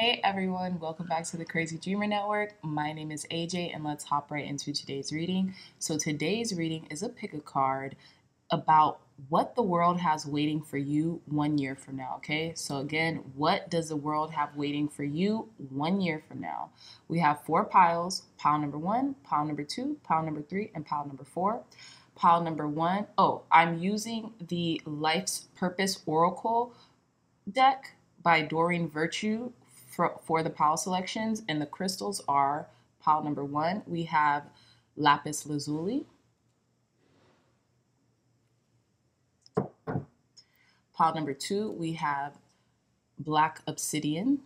Hey everyone, welcome back to the Crazy Dreamer Network. My name is AJ and let's hop right into today's reading. So today's reading is a pick a card about what the world has waiting for you 1 year from now, okay? So again, what does the world have waiting for you 1 year from now? We have four piles, pile number one, pile number two, pile number three, and pile number four. Pile number one, I'm using the Life's Purpose Oracle deck by Doreen Virtue for the pile selections, and the crystals are pile number one, we have lapis lazuli. Pile number two, we have black obsidian.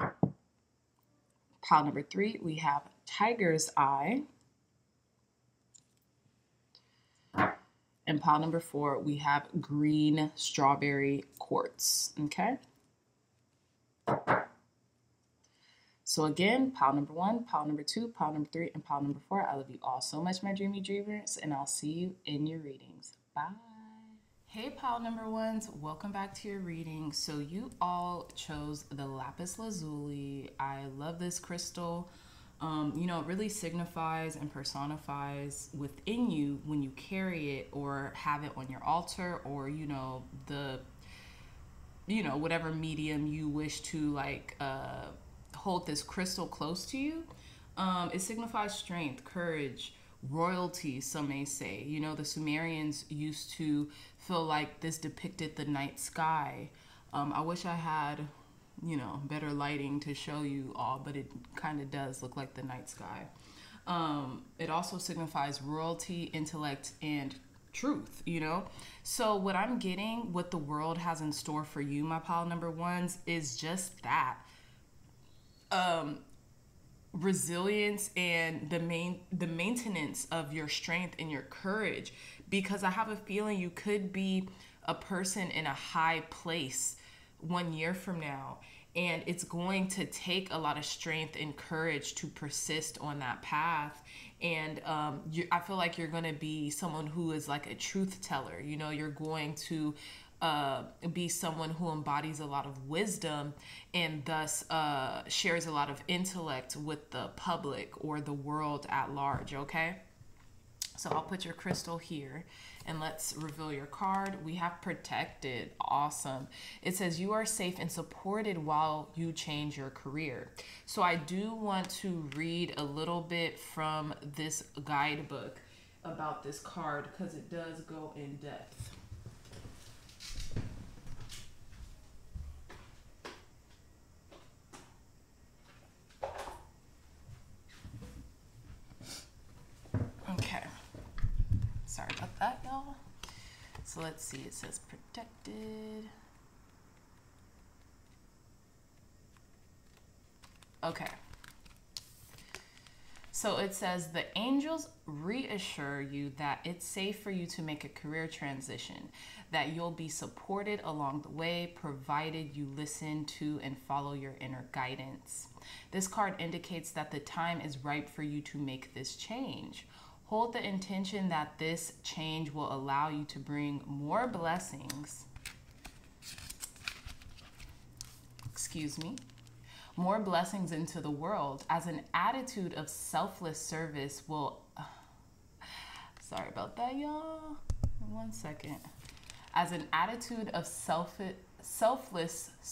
Pile number three, we have tiger's eye. And pile number four, we have green strawberry quartz, okay? So again, pile number one, pile number two, pile number three, and pile number four. I love you all so much, my dreamy dreamers, and I'll see you in your readings. Bye. Hey, pile number ones, welcome back to your reading. So you all chose the lapis lazuli. I love this crystal. It really signifies and personifies within you when you carry it or have it on your altar or, whatever medium you wish to hold this crystal close to you. It signifies strength, courage, royalty, some may say. The Sumerians used to feel like this depicted the night sky. I wish I had better lighting to show you all, but it kind of does look like the night sky. It also signifies royalty, intellect, and truth, So what I'm getting, what the world has in store for you, my pile number ones, is just that. Resilience and the maintenance of your strength and your courage, because I have a feeling you could be a person in a high place 1 year from now, and it's going to take a lot of strength and courage to persist on that path. And I feel like you're going to be someone who is like a truth teller. You're going to be someone who embodies a lot of wisdom and thus shares a lot of intellect with the public or the world at large, okay? So I'll put your crystal here and let's reveal your card. We have protected. Awesome. It says you are safe and supported while you change your career. So I do want to read a little bit from this guidebook about this card because it does go in depth. Sorry about that, y'all. So let's see, it says protected. Okay. So it says the angels reassure you that it's safe for you to make a career transition, that you'll be supported along the way, provided you listen to and follow your inner guidance. This card indicates that the time is ripe for you to make this change. Hold the intention that this change will allow you to bring more blessings, more blessings into the world, as an attitude of selfless service will, sorry about that, y'all, 1 second. As an attitude of selfless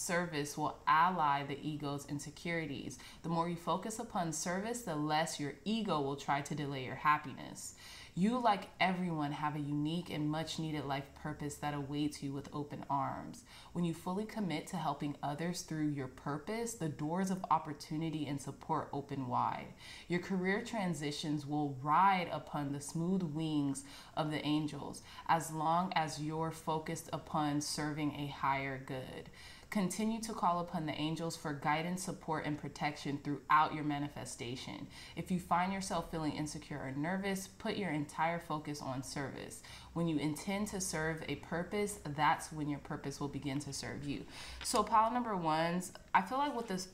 service will ally the ego's insecurities. The more you focus upon service, the less your ego will try to delay your happiness. You, like everyone, have a unique and much needed life purpose that awaits you with open arms. When you fully commit to helping others through your purpose, the doors of opportunity and support open wide. Your career transitions will ride upon the smooth wings of the angels as long as you're focused upon serving a higher good. Continue to call upon the angels for guidance, support, and protection throughout your manifestation. If you find yourself feeling insecure or nervous, put your entire focus on service. When you intend to serve a purpose, that's when your purpose will begin to serve you. So pile number ones, I feel like with this,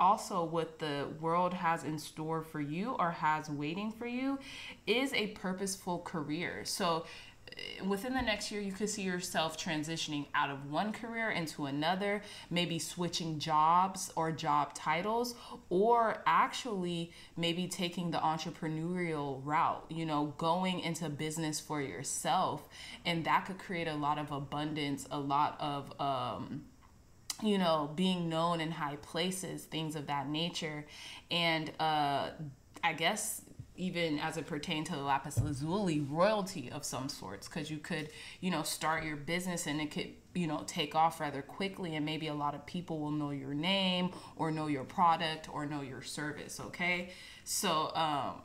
also what the world has in store for you or has waiting for you is a purposeful career. So within the next year, you could see yourself transitioning out of one career into another, maybe switching jobs or job titles, or actually maybe taking the entrepreneurial route, you know, going into business for yourself. And that could create a lot of abundance, a lot of, you know, being known in high places, things of that nature. And I guess even as it pertained to the lapis lazuli, royalty of some sorts, because you could, you know, start your business and it could, you know, take off rather quickly, and maybe a lot of people will know your name or know your product or know your service. Okay, so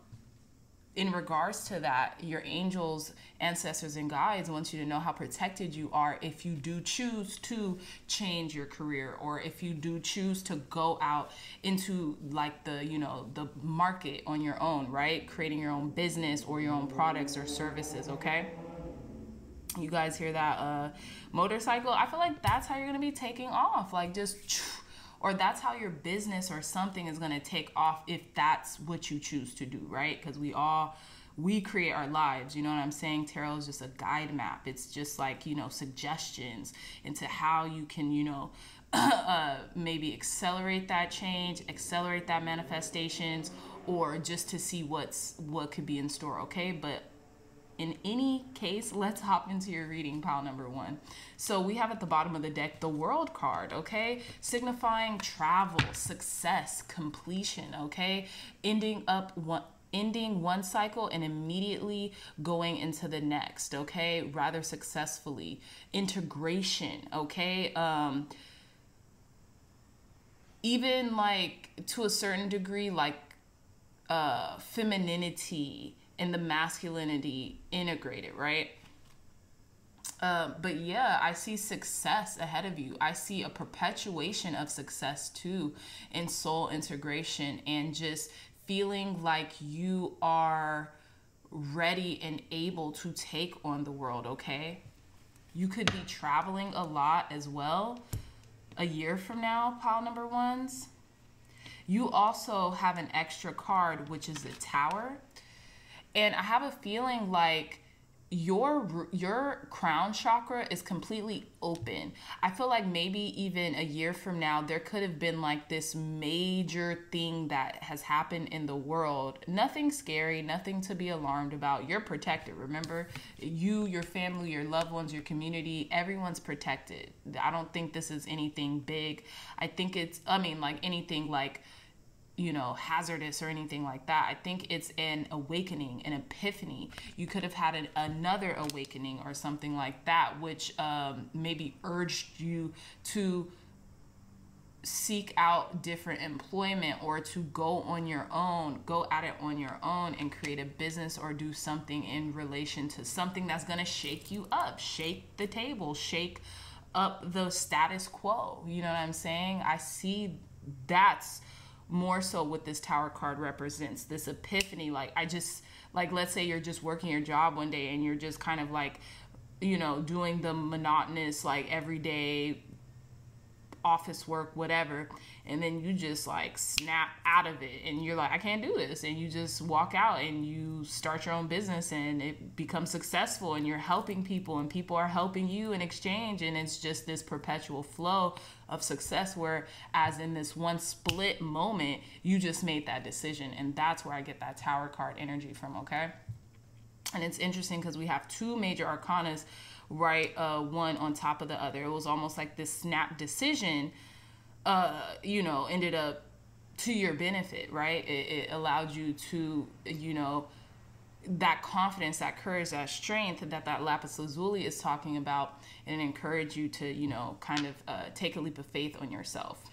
in regards to that, your angels, ancestors, and guides want you to know how protected you are if you do choose to change your career, or if you do choose to go out into, like, the, you know, the market on your own, right? Creating your own business or your own products or services, okay? You guys hear that motorcycle? I feel like that's how you're gonna be taking off, like just, or that's how your business or something is going to take off if that's what you choose to do, right? Because we create our lives, you know what I'm saying? Tarot is just a guide map. It's just like, you know, suggestions into how you can, you know, maybe accelerate that change, accelerate that manifestations, or just to see what could be in store, okay? But in any case, let's hop into your reading, pile number one. So we have at the bottom of the deck, the World card, okay? Signifying travel, success, completion, okay? Ending one cycle and immediately going into the next, okay? Rather successfully. Integration, okay? Even like to a certain degree, like femininity and the masculinity integrated, right? But yeah, I see success ahead of you. I see a perpetuation of success too, in soul integration, and just feeling like you are ready and able to take on the world, okay? You could be traveling a lot as well a year from now, pile number ones. You also have an extra card, which is the Tower. And I have a feeling like your crown chakra is completely open. I feel like maybe even a year from now, there could have been like this major thing that has happened in the world. Nothing scary, nothing to be alarmed about. You're protected. Remember, you, your family, your loved ones, your community, everyone's protected. I don't think this is anything big. I think it's, I mean, like anything like, you know, hazardous or anything like that. I think it's an awakening, an epiphany. You could have had another awakening or something like that, which maybe urged you to seek out different employment, or to go on your own, go at it on your own and create a business or do something in relation to something that's gonna shake you up, shake the table, shake up the status quo. You know what I'm saying? I see that's more so what this Tower card represents, this epiphany. Like, I just, like, let's say you're just working your job one day and you're just kind of like, you know, doing the monotonous, like, everyday office work, whatever, and then you just like snap out of it and you're like, I can't do this, and you just walk out and you start your own business, and it becomes successful, and you're helping people, and people are helping you in exchange, and it's just this perpetual flow of success, where as in this one split moment you just made that decision. And that's where I get that Tower card energy from, okay? And it's interesting because we have two major arcanas, right, one on top of the other. It was almost like this snap decision, you know, ended up to your benefit, right? It allowed you to, you know, that confidence, that courage, that strength that lapis lazuli is talking about, and encourage you to, you know, kind of take a leap of faith on yourself.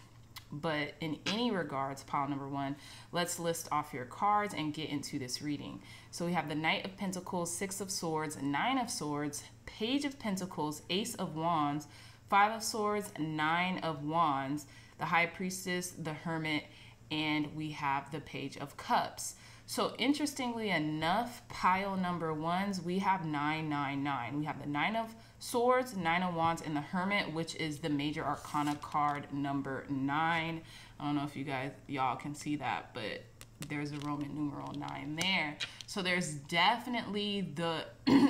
But in any regards, pile number one, let's list off your cards and get into this reading. So we have the Knight of Pentacles, Six of Swords, Nine of Swords, Page of Pentacles, Ace of Wands, Five of Swords, Nine of Wands, the High Priestess, the Hermit, and we have the Page of Cups. So interestingly enough, pile number ones, we have 999. We have the Nine of Swords, Nine of Wands, and the Hermit, which is the major arcana card number 9. I don't know if you guys, y'all can see that, but there's a Roman numeral 9 there. So there's definitely the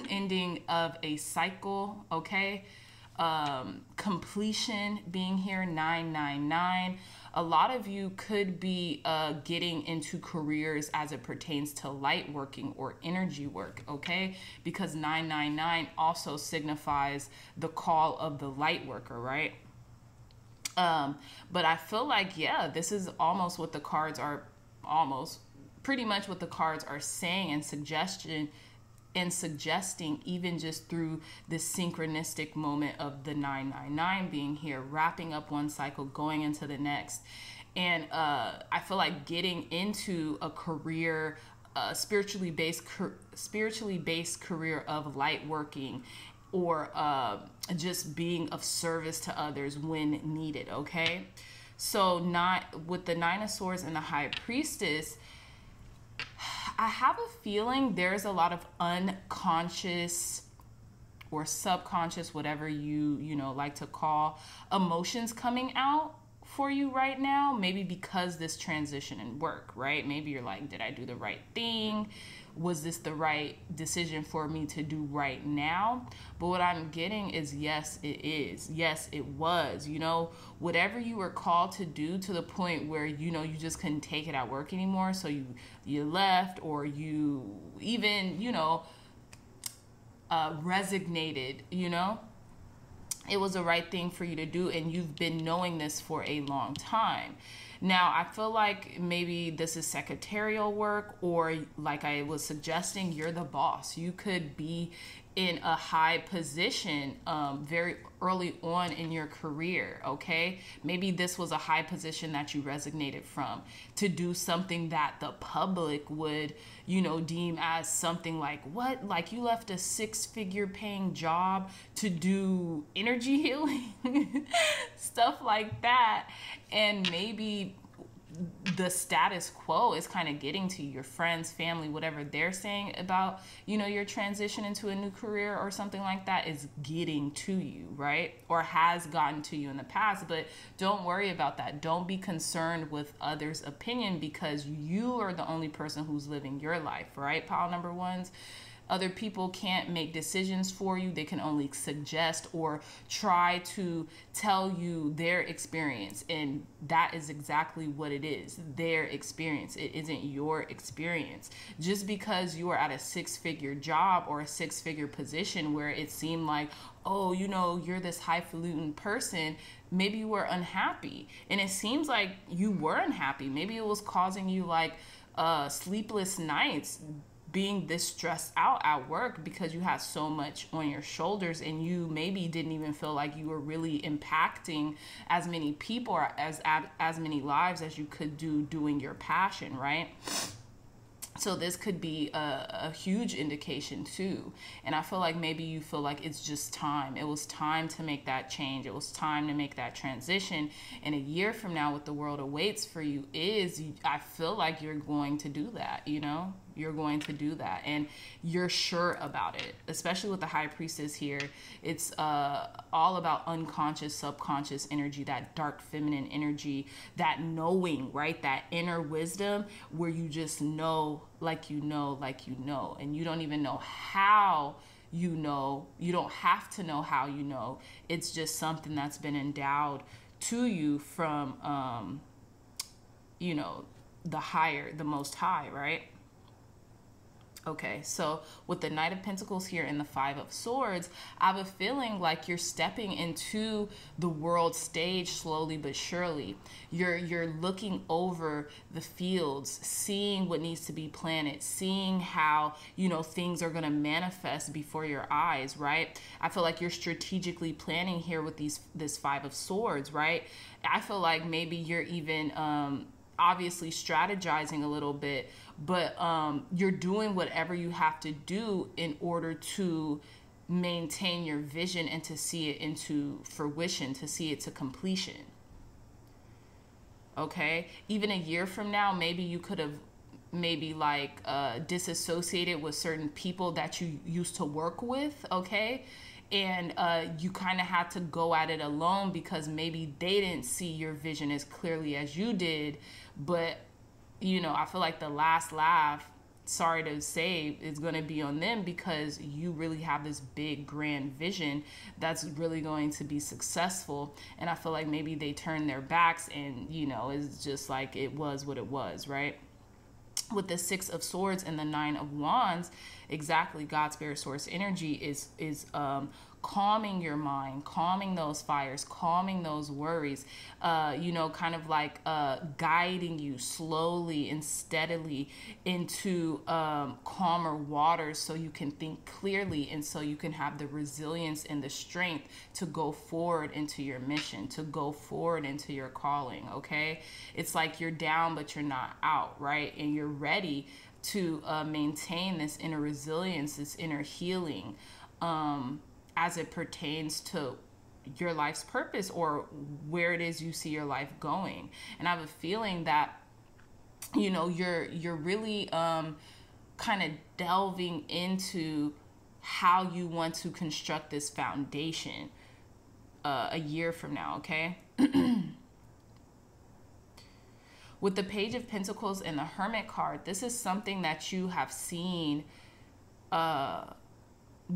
ending of a cycle, okay? Completion being here, 999. A lot of you could be getting into careers as it pertains to light working or energy work, okay? Because 999 also signifies the call of the light worker, right? But I feel like, yeah, this is almost what the cards are, almost pretty much what the cards are saying and suggesting, even just through the synchronistic moment of the 999 being here, wrapping up one cycle, going into the next. And I feel like getting into a career, spiritually based career of light working, or just being of service to others when needed, okay? So not with the Nine of Swords and the High Priestess, I have a feeling there's a lot of unconscious or subconscious, whatever you know, like to call, emotions coming out for you right now, maybe because this transition in work, right? Maybe you're like, did I do the right thing? Was this the right decision for me to do right now? But what I'm getting is, yes, it is. Yes, it was. You know, whatever you were called to do, to the point where, you know, you just couldn't take it at work anymore. So you left, or you even, you know, resignated, you know, it was the right thing for you to do. And you've been knowing this for a long time. Now, I feel like maybe this is secretarial work, or like I was suggesting, you're the boss. You could be in a high position very early on in your career, okay? Maybe this was a high position that you resignated from to do something that the public would, you know, deem as something like, what? Like, you left a 6-figure paying job to do energy healing, stuff like that. And maybe the status quo is kind of getting to your friends, family, whatever they're saying about, you know, your transition into a new career or something like that is getting to you, right? Or has gotten to you in the past. But don't worry about that. Don't be concerned with others' opinion, because you are the only person who's living your life, right? Pile number ones. Other people can't make decisions for you. They can only suggest or try to tell you their experience. And that is exactly what it is, their experience. It isn't your experience. Just because you are at a 6-figure job or a 6-figure position where it seemed like, oh, you know, you're this highfalutin person, maybe you were unhappy. And it seems like you were unhappy. Maybe it was causing you like sleepless nights, being this stressed out at work because you had so much on your shoulders, and you maybe didn't even feel like you were really impacting as many people or as many lives as you could do doing your passion, right? So this could be a huge indication too. And I feel like maybe you feel like it's just time. It was time to make that change. It was time to make that transition. And a year from now, what the world awaits for you is, I feel like you're going to do that, you know? You're going to do that, and you're sure about it, especially with the High Priestess here. It's all about unconscious, subconscious energy, that dark feminine energy, that knowing, right? That inner wisdom where you just know, like you know, like you know, and you don't even know how you know. You don't have to know how you know. It's just something that's been endowed to you from, you know, the higher, the Most High, right? Okay, so with the Knight of Pentacles here and the Five of Swords, I have a feeling like you're stepping into the world stage slowly but surely. You're looking over the fields, seeing what needs to be planted, seeing how, you know, things are going to manifest before your eyes, right? I feel like you're strategically planning here with this Five of Swords, right? I feel like maybe you're even obviously strategizing a little bit, but you're doing whatever you have to do in order to maintain your vision and to see it into fruition, to see it to completion. Okay, even a year from now, maybe you could have disassociated with certain people that you used to work with, okay? And you kind of had to go at it alone because maybe they didn't see your vision as clearly as you did, but you know, I feel like the last laugh, sorry to say, is going to be on them, because you really have this big grand vision that's really going to be successful. And I feel like maybe they turn their backs and, you know, it's just like it was what it was, right? With the 6 of Swords and the 9 of Wands, exactly, God's spirit source energy is calming your mind, calming those fires, calming those worries, you know, kind of like guiding you slowly and steadily into calmer waters, so you can think clearly and so you can have the resilience and the strength to go forward into your mission, to go forward into your calling, okay? It's like you're down, but you're not out, right? And you're ready to maintain this inner resilience, this inner healing, as it pertains to your life's purpose or where it is you see your life going. And I have a feeling that, you know, you're really kind of delving into how you want to construct this foundation a year from now, okay? With the Page of Pentacles and the Hermit card, this is something that you have seen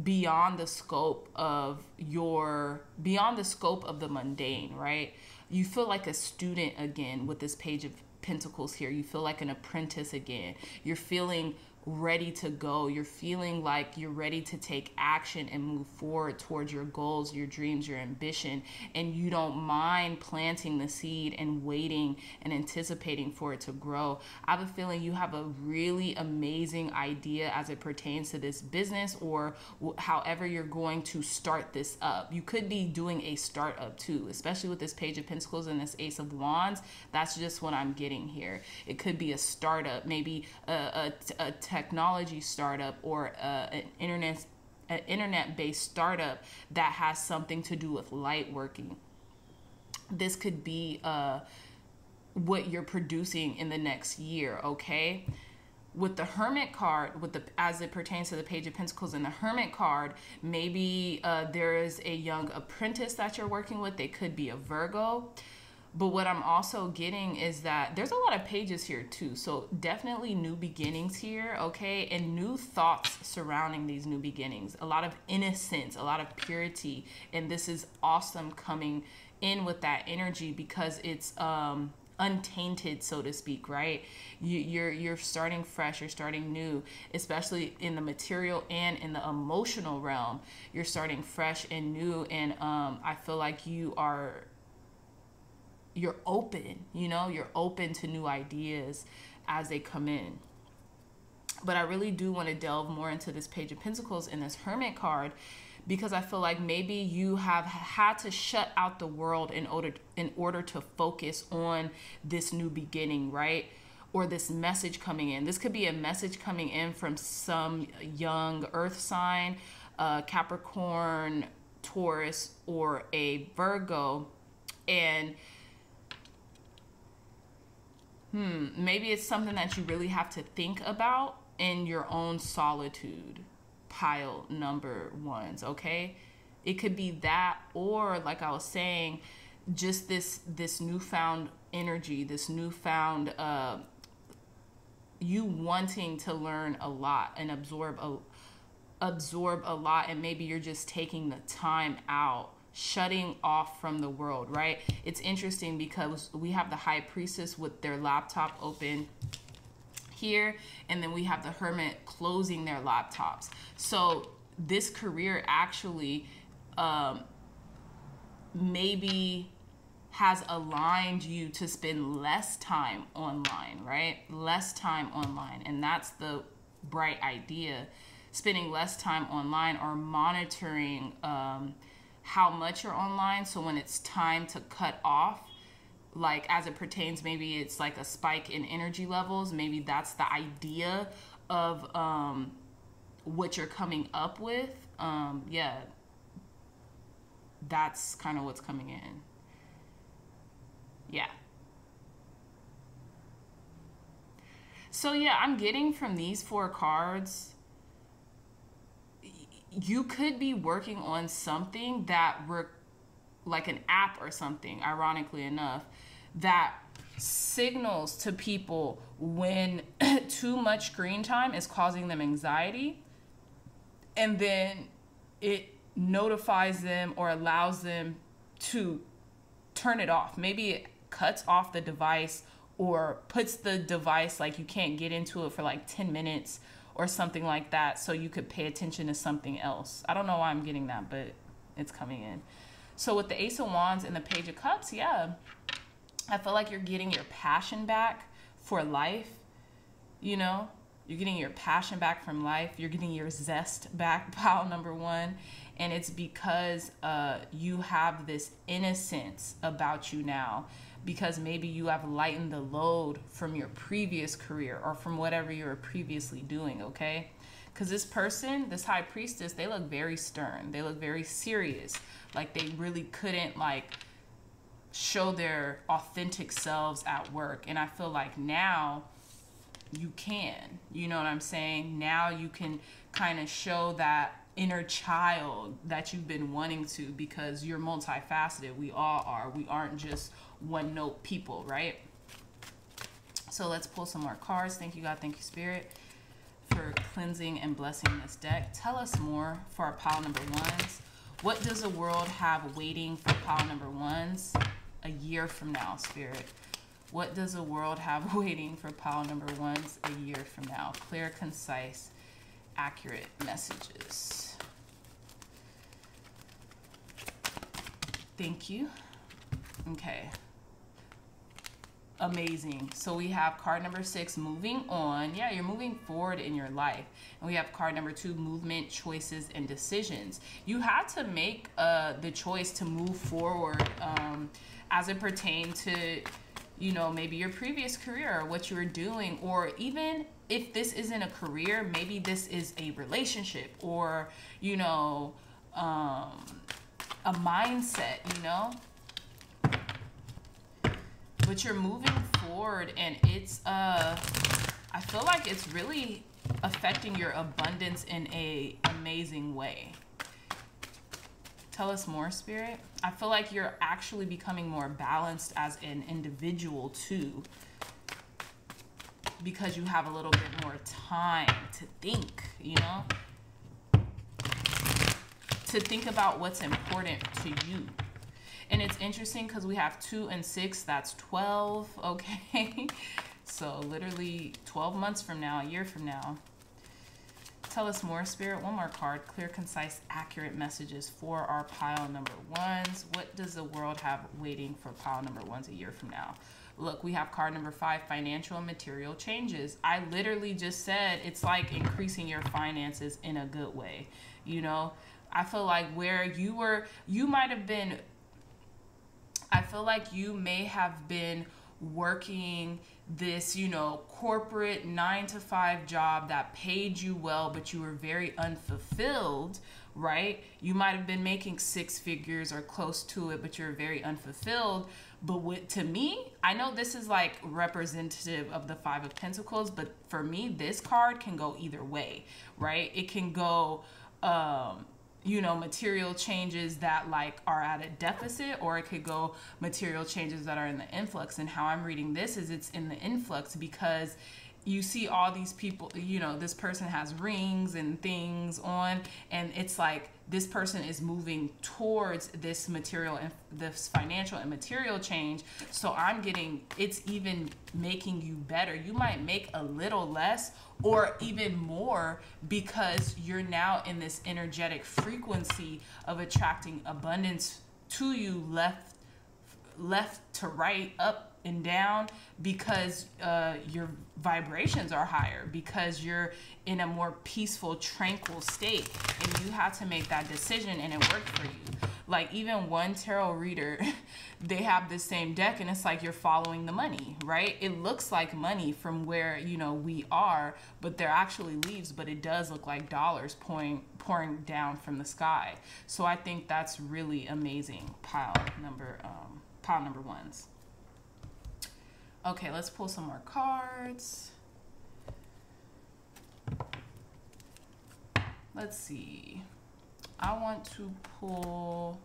beyond the scope of the mundane, right? You feel like a student again with this Page of Pentacles here. You feel like an apprentice again. You're feeling ready to go. You're feeling like you're ready to take action and move forward towards your goals, your dreams, your ambition, and you don't mind planting the seed and waiting and anticipating for it to grow. I have a feeling you have a really amazing idea as it pertains to this business or however you're going to start this up. You could be doing a startup too, especially with this Page of Pentacles and this Ace of Wands. That's just what I'm getting here. It could be a startup, maybe a technology startup, or an internet-based startup that has something to do with light working. This could be what you're producing in the next year, okay? With the Hermit card, as it pertains to the Page of Pentacles and the Hermit card, maybe there is a young apprentice that you're working with. They could be a Virgo. But what I'm also getting is that there's a lot of pages here too. So definitely new beginnings here, okay? And new thoughts surrounding these new beginnings. A lot of innocence, a lot of purity. And this is awesome coming in with that energy, because it's untainted, so to speak, right? You're starting fresh, you're starting new, especially in the material and in the emotional realm. You're starting fresh and new, and I feel like you're open, you know, you're open to new ideas as they come in. But I really do want to delve more into this Page of Pentacles and this Hermit card, because I feel like maybe you have had to shut out the world in order to focus on this new beginning, right? Or this message coming in. This could be a message coming in from some young earth sign, Capricorn, Taurus, or a Virgo. And maybe it's something that you really have to think about in your own solitude, pile number ones, okay? It could be that, or like I was saying, just this newfound energy, this newfound you wanting to learn a lot and absorb a lot, and maybe you're just taking the time out, shutting off from the world, right? It's interesting because we have the High Priestess with their laptop open here, and then we have the Hermit closing their laptops. So this career actually maybe has aligned you to spend less time online, right? Less time online, and that's the bright idea, spending less time online or monitoring how much you're online. So when it's time to cut off, like as it pertains, maybe it's like a spike in energy levels. Maybe that's the idea of what you're coming up with. Yeah, that's kind of what's coming in. Yeah. So yeah, I'm getting from these four cards, you could be working on something that like an app or something, ironically enough, that signals to people when too much screen time is causing them anxiety, and then it notifies them or allows them to turn it off. Maybe it cuts off the device or puts the device like you can't get into it for like 10 minutes or something like that, so you could pay attention to something else. I don't know why I'm getting that, but it's coming in. So with the Ace of Wands and the Page of Cups, yeah, I feel like you're getting your passion back for life. You know, you're getting your passion back from life. You're getting your zest back, pile number one. And it's because you have this innocence about you now, because maybe you have lightened the load from your previous career or from whatever you were previously doing, okay? Because this person, this High Priestess, they look very stern. They look very serious. Like they really couldn't like show their authentic selves at work. And I feel like now you can, you know what I'm saying? Now you can kind of show that inner child that you've been wanting to, because you're multifaceted. We all are. We aren't just one note people, right? So let's pull some more cards. Thank you, God. Thank you, Spirit, for cleansing and blessing this deck. Tell us more for our pile number ones. What does the world have waiting for pile number ones a year from now, Spirit? What does the world have waiting for pile number ones a year from now? Clear, concise, accurate messages. Thank you. Okay. Amazing. So we have card number 6, moving on. Yeah, you're moving forward in your life. And we have card number 2, movement, choices, and decisions. You had to make the choice to move forward as it pertains to, you know, maybe your previous career or what you were doing, or even if this isn't a career, maybe this is a relationship or, you know, a mindset, you know. But you're moving forward, and it's, I feel like it's really affecting your abundance in an amazing way. Tell us more, Spirit. I feel like you're actually becoming more balanced as an individual too, because you have a little bit more time to think, you know, to think about what's important to you. And it's interesting because we have 2 and 6, that's 12, okay? So literally 12 months from now, a year from now. Tell us more, Spirit. One more card. Clear, concise, accurate messages for our pile number ones. What does the world have waiting for pile number ones a year from now? Look, we have card number 5, financial and material changes. I literally just said it's like increasing your finances in a good way. You know, I feel like where you were, you might have been, I feel like you may have been working this, you know, corporate 9-to-5 job that paid you well, but you were very unfulfilled, right? You might have been making 6 figures or close to it, but you're very unfulfilled. But with, to me, I know this is like representative of the 5 of Pentacles, but for me, this card can go either way, right? It can go, you know, material changes that like are at a deficit, or it could go material changes that are in the influx. And how I'm reading this is it's in the influx, because you see all these people, you know, this person has rings and things on, and it's like this person is moving towards this material and this financial and material change. So I'm getting it's even making you better. You might make a little less or even more, because you're now in this energetic frequency of attracting abundance to you, left to right, up and down, because your vibrations are higher, because you're in a more peaceful, tranquil state. And you had to make that decision, and it worked for you. Like even one tarot reader, they have this same deck, and it's like you're following the money, right? It looks like money from where, you know, we are, but they're actually leaves, but it does look like dollars pouring down from the sky. So I think that's really amazing, pile number ones. Okay, let's pull some more cards. Let's see. I want to pull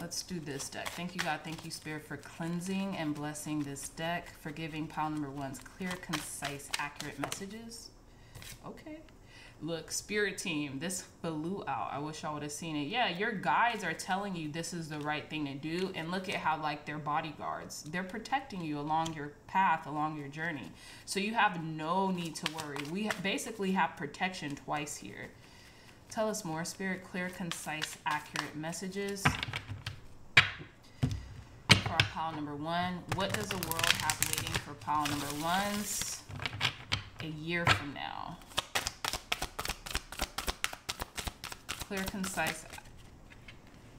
Let's do this deck. Thank you, God. Thank you, Spirit, for cleansing and blessing this deck, for giving pile number one's clear, concise, accurate messages. Okay. Look, Spirit Team, this blew out. I wish I would have seen it. Yeah, your guides are telling you this is the right thing to do. And look at how, like, they're bodyguards. They're protecting you along your path, along your journey. So you have no need to worry. We basically have protection twice here. Tell us more, Spirit. Clear, concise, accurate messages. For our pile number one, what does the world have waiting for pile number ones a year from now? Clear, concise,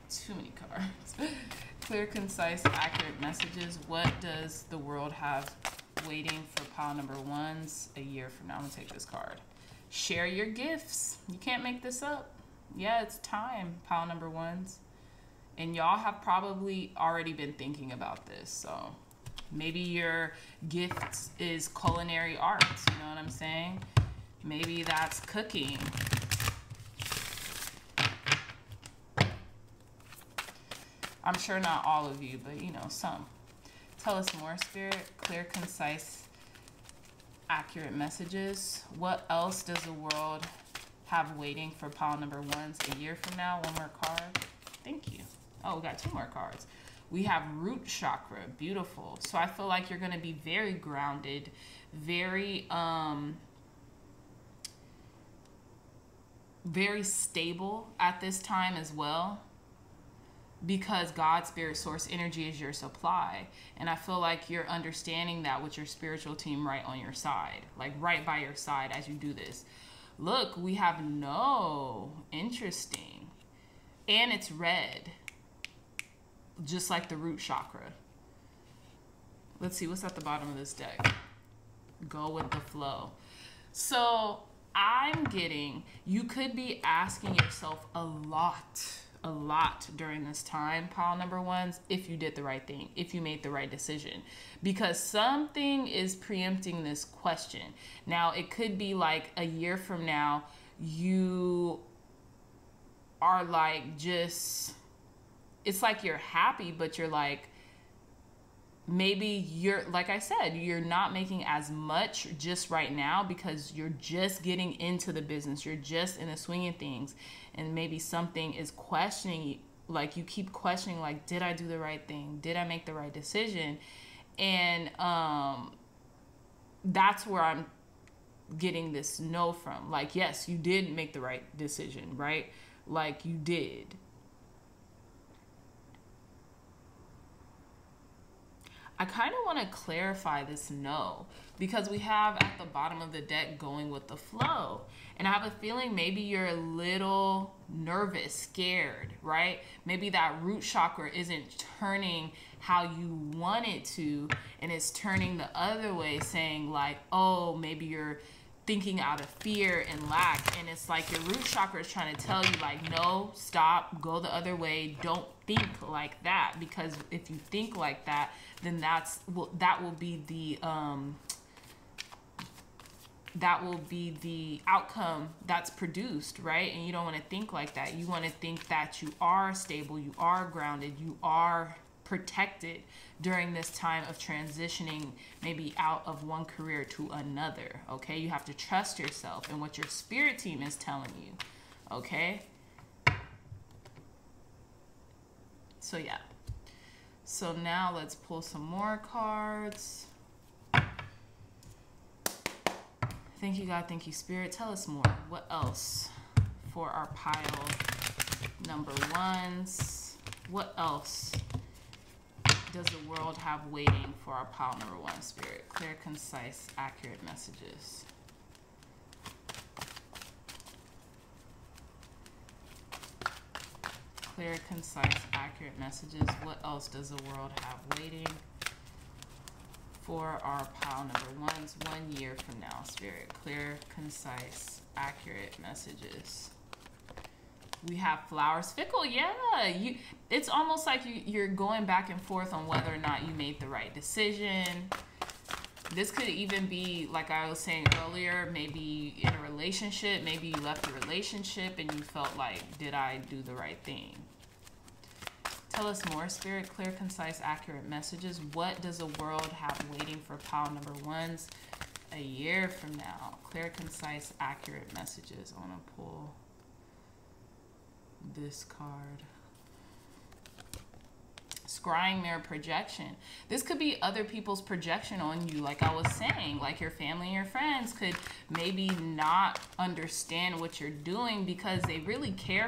too many cards. Clear, concise, accurate messages. What does the world have waiting for pile number ones a year from now? I'm gonna take this card. Share your gifts. You can't make this up. Yeah, it's time, pile number ones. And y'all have probably already been thinking about this. So maybe your gift is culinary arts. You know what I'm saying? Maybe that's cooking. I'm sure not all of you, but you know, some. Tell us more, Spirit. Clear, concise, accurate messages. What else does the world have waiting for pile number ones a year from now? One more card. Thank you. Oh, we got two more cards. We have root chakra. Beautiful. So I feel like you're going to be very grounded, very, very stable at this time as well. Because God, Spirit, Source, Energy is your supply. And I feel like you're understanding that with your spiritual team right on your side, like right by your side as you do this. Look, we have no. Interesting. And it's red, just like the root chakra. Let's see what's at the bottom of this deck. Go with the flow. So I'm getting, you could be asking yourself a lot during this time, pile number ones, if you did the right thing, if you made the right decision, because something is preempting this question. Now, it could be like a year from now, you are like, just, it's like you're happy, but you're like, maybe you're, like I said, you're not making as much just right now because you're just getting into the business. You're just in the swing of things. And maybe something is questioning you. Like you keep questioning, like, did I do the right thing? Did I make the right decision? And that's where I'm getting this no from. Like, yes, you did make the right decision, right? Like you did. I kind of want to clarify this no, because we have at the bottom of the deck going with the flow. And I have a feeling maybe you're a little nervous, scared, right? Maybe that root chakra isn't turning how you want it to, and it's turning the other way, saying like, oh, maybe you're thinking out of fear and lack. And it's like your root chakra is trying to tell you like, no, stop, go the other way. Don't think like that, because if you think like that, then that will be the outcome that's produced, right? And you don't want to think like that. You want to think that you are stable, you are grounded, you are protected during this time of transitioning, maybe out of one career to another. Okay, you have to trust yourself and what your spirit team is telling you. Okay. So yeah, so now let's pull some more cards. Thank you, God. Thank you, Spirit. Tell us more. What else for our pile number ones? What else does the world have waiting for our pile number one, Spirit? Clear, concise, accurate messages. Clear, concise, accurate messages. What else does the world have waiting for our pile number ones 1 year from now, Spirit? Clear, concise, accurate messages. We have flowers, fickle. Yeah, you, it's almost like you're going back and forth on whether or not you made the right decision. This could even be, like I was saying earlier, maybe in a relationship, maybe you left the relationship and you felt like, did I do the right thing? Tell us more, Spirit. Clear, concise, accurate messages. What does the world have waiting for pile number ones a year from now? Clear, concise, accurate messages. I want to pull this card. Scrying mirror projection. This could be other people's projection on you, like I was saying. Like your family and your friends could maybe not understand what you're doing because they really care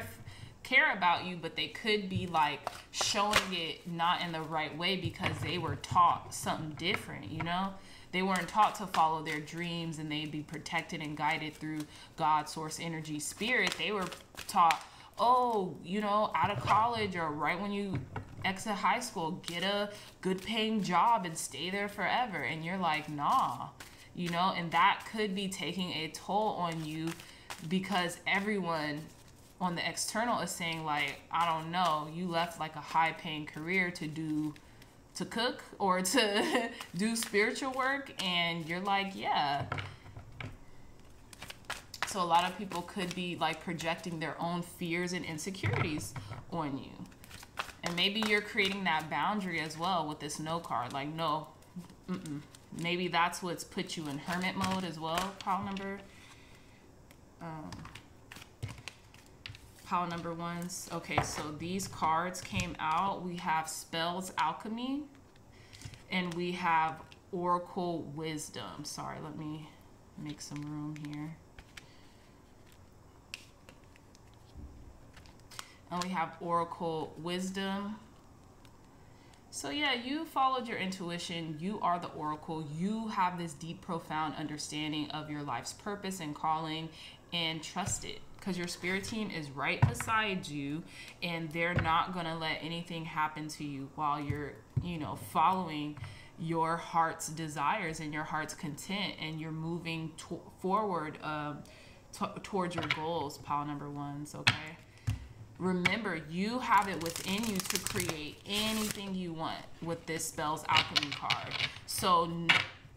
about you, but they could be like showing it not in the right way because they were taught something different, you know? They weren't taught to follow their dreams and they'd be protected and guided through God, source, energy, spirit. They were taught, oh, you know, out of college or right when you exit high school, get a good paying job and stay there forever. And you're like, nah, you know, and that could be taking a toll on you because everyone on the external is saying like, I don't know, you left like a high paying career to cook or to do spiritual work. And you're like, yeah. So a lot of people could be like projecting their own fears and insecurities on you. And maybe you're creating that boundary as well with this no card. Like, no, mm-mm. Maybe that's what's put you in hermit mode as well. Pile number ones. Okay, so these cards came out. We have Spells Alchemy and we have Oracle Wisdom. Sorry, let me make some room here. And we have Oracle Wisdom. So yeah, you followed your intuition. You are the oracle. You have this deep, profound understanding of your life's purpose and calling, and trust it because your spirit team is right beside you and they're not going to let anything happen to you while you're, you know, following your heart's desires and your heart's content, and you're moving forward towards your goals, pile number ones, okay? Remember, you have it within you to create anything you want with this Spells Alchemy card. So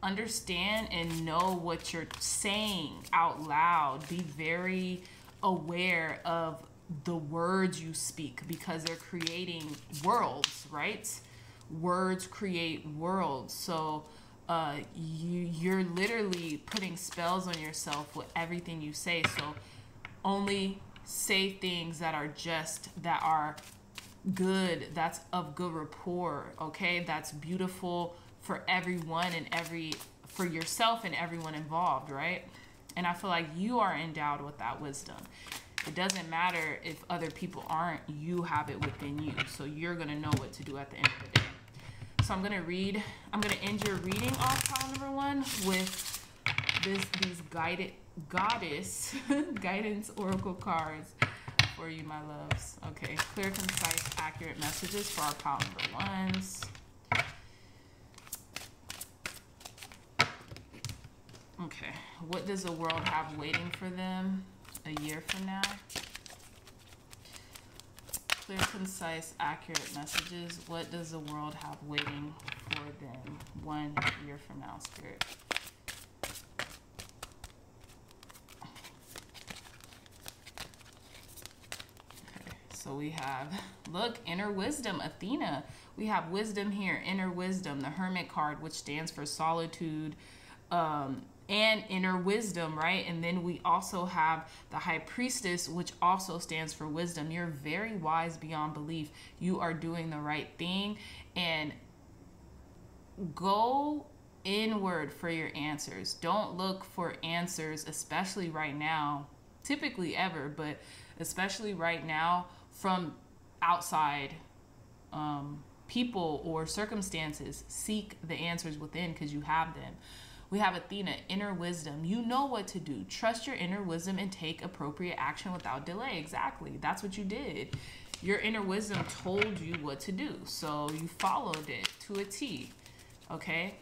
understand and know what you're saying out loud. Be very aware of the words you speak because they're creating worlds, right? Words create worlds. So you're literally putting spells on yourself with everything you say. So only say things that are just, that are good, that's of good rapport, okay? That's beautiful for everyone and for yourself and everyone involved, right? And I feel like you are endowed with that wisdom. It doesn't matter if other people aren't, you have it within you. So you're gonna know what to do at the end of the day. So I'm gonna end your reading off pile number one with these guidance oracle cards for you, my loves. Okay, clear, concise, accurate messages for our pile number ones. Okay, what does the world have waiting for them a year from now? Clear, concise, accurate messages. What does the world have waiting for them 1 year from now, Spirit? So we have, look, inner wisdom, Athena. We have wisdom here, inner wisdom, the hermit card, which stands for solitude and inner wisdom, right? And then we also have the high priestess, which also stands for wisdom. You're very wise beyond belief. You are doing the right thing. And go inward for your answers. Don't look for answers, especially right now, typically ever, but especially right now, from outside people or circumstances. Seek the answers within because you have them. We have Athena, inner wisdom. You know what to do. Trust your inner wisdom and take appropriate action without delay. Exactly. That's what you did. Your inner wisdom told you what to do. So you followed it to a T. Okay.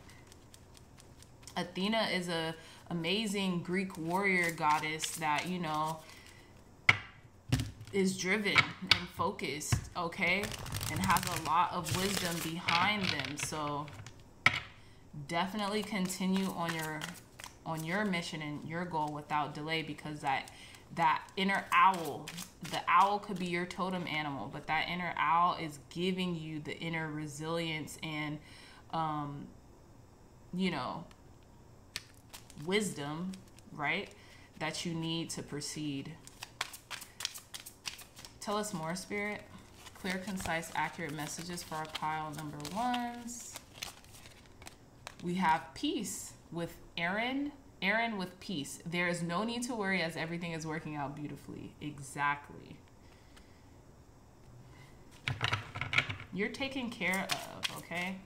Athena is an amazing Greek warrior goddess that, you know, is driven and focused, okay, and has a lot of wisdom behind them. So definitely continue on your mission and your goal without delay, because that that inner owl. The owl could be your totem animal, but that inner owl is giving you the inner resilience and, you know, wisdom, right, that you need to proceed. Tell us more, Spirit. Clear, concise, accurate messages for our pile number ones. We have peace with Aaron. Aaron with peace. There is no need to worry as everything is working out beautifully. Exactly. You're taken care of, okay?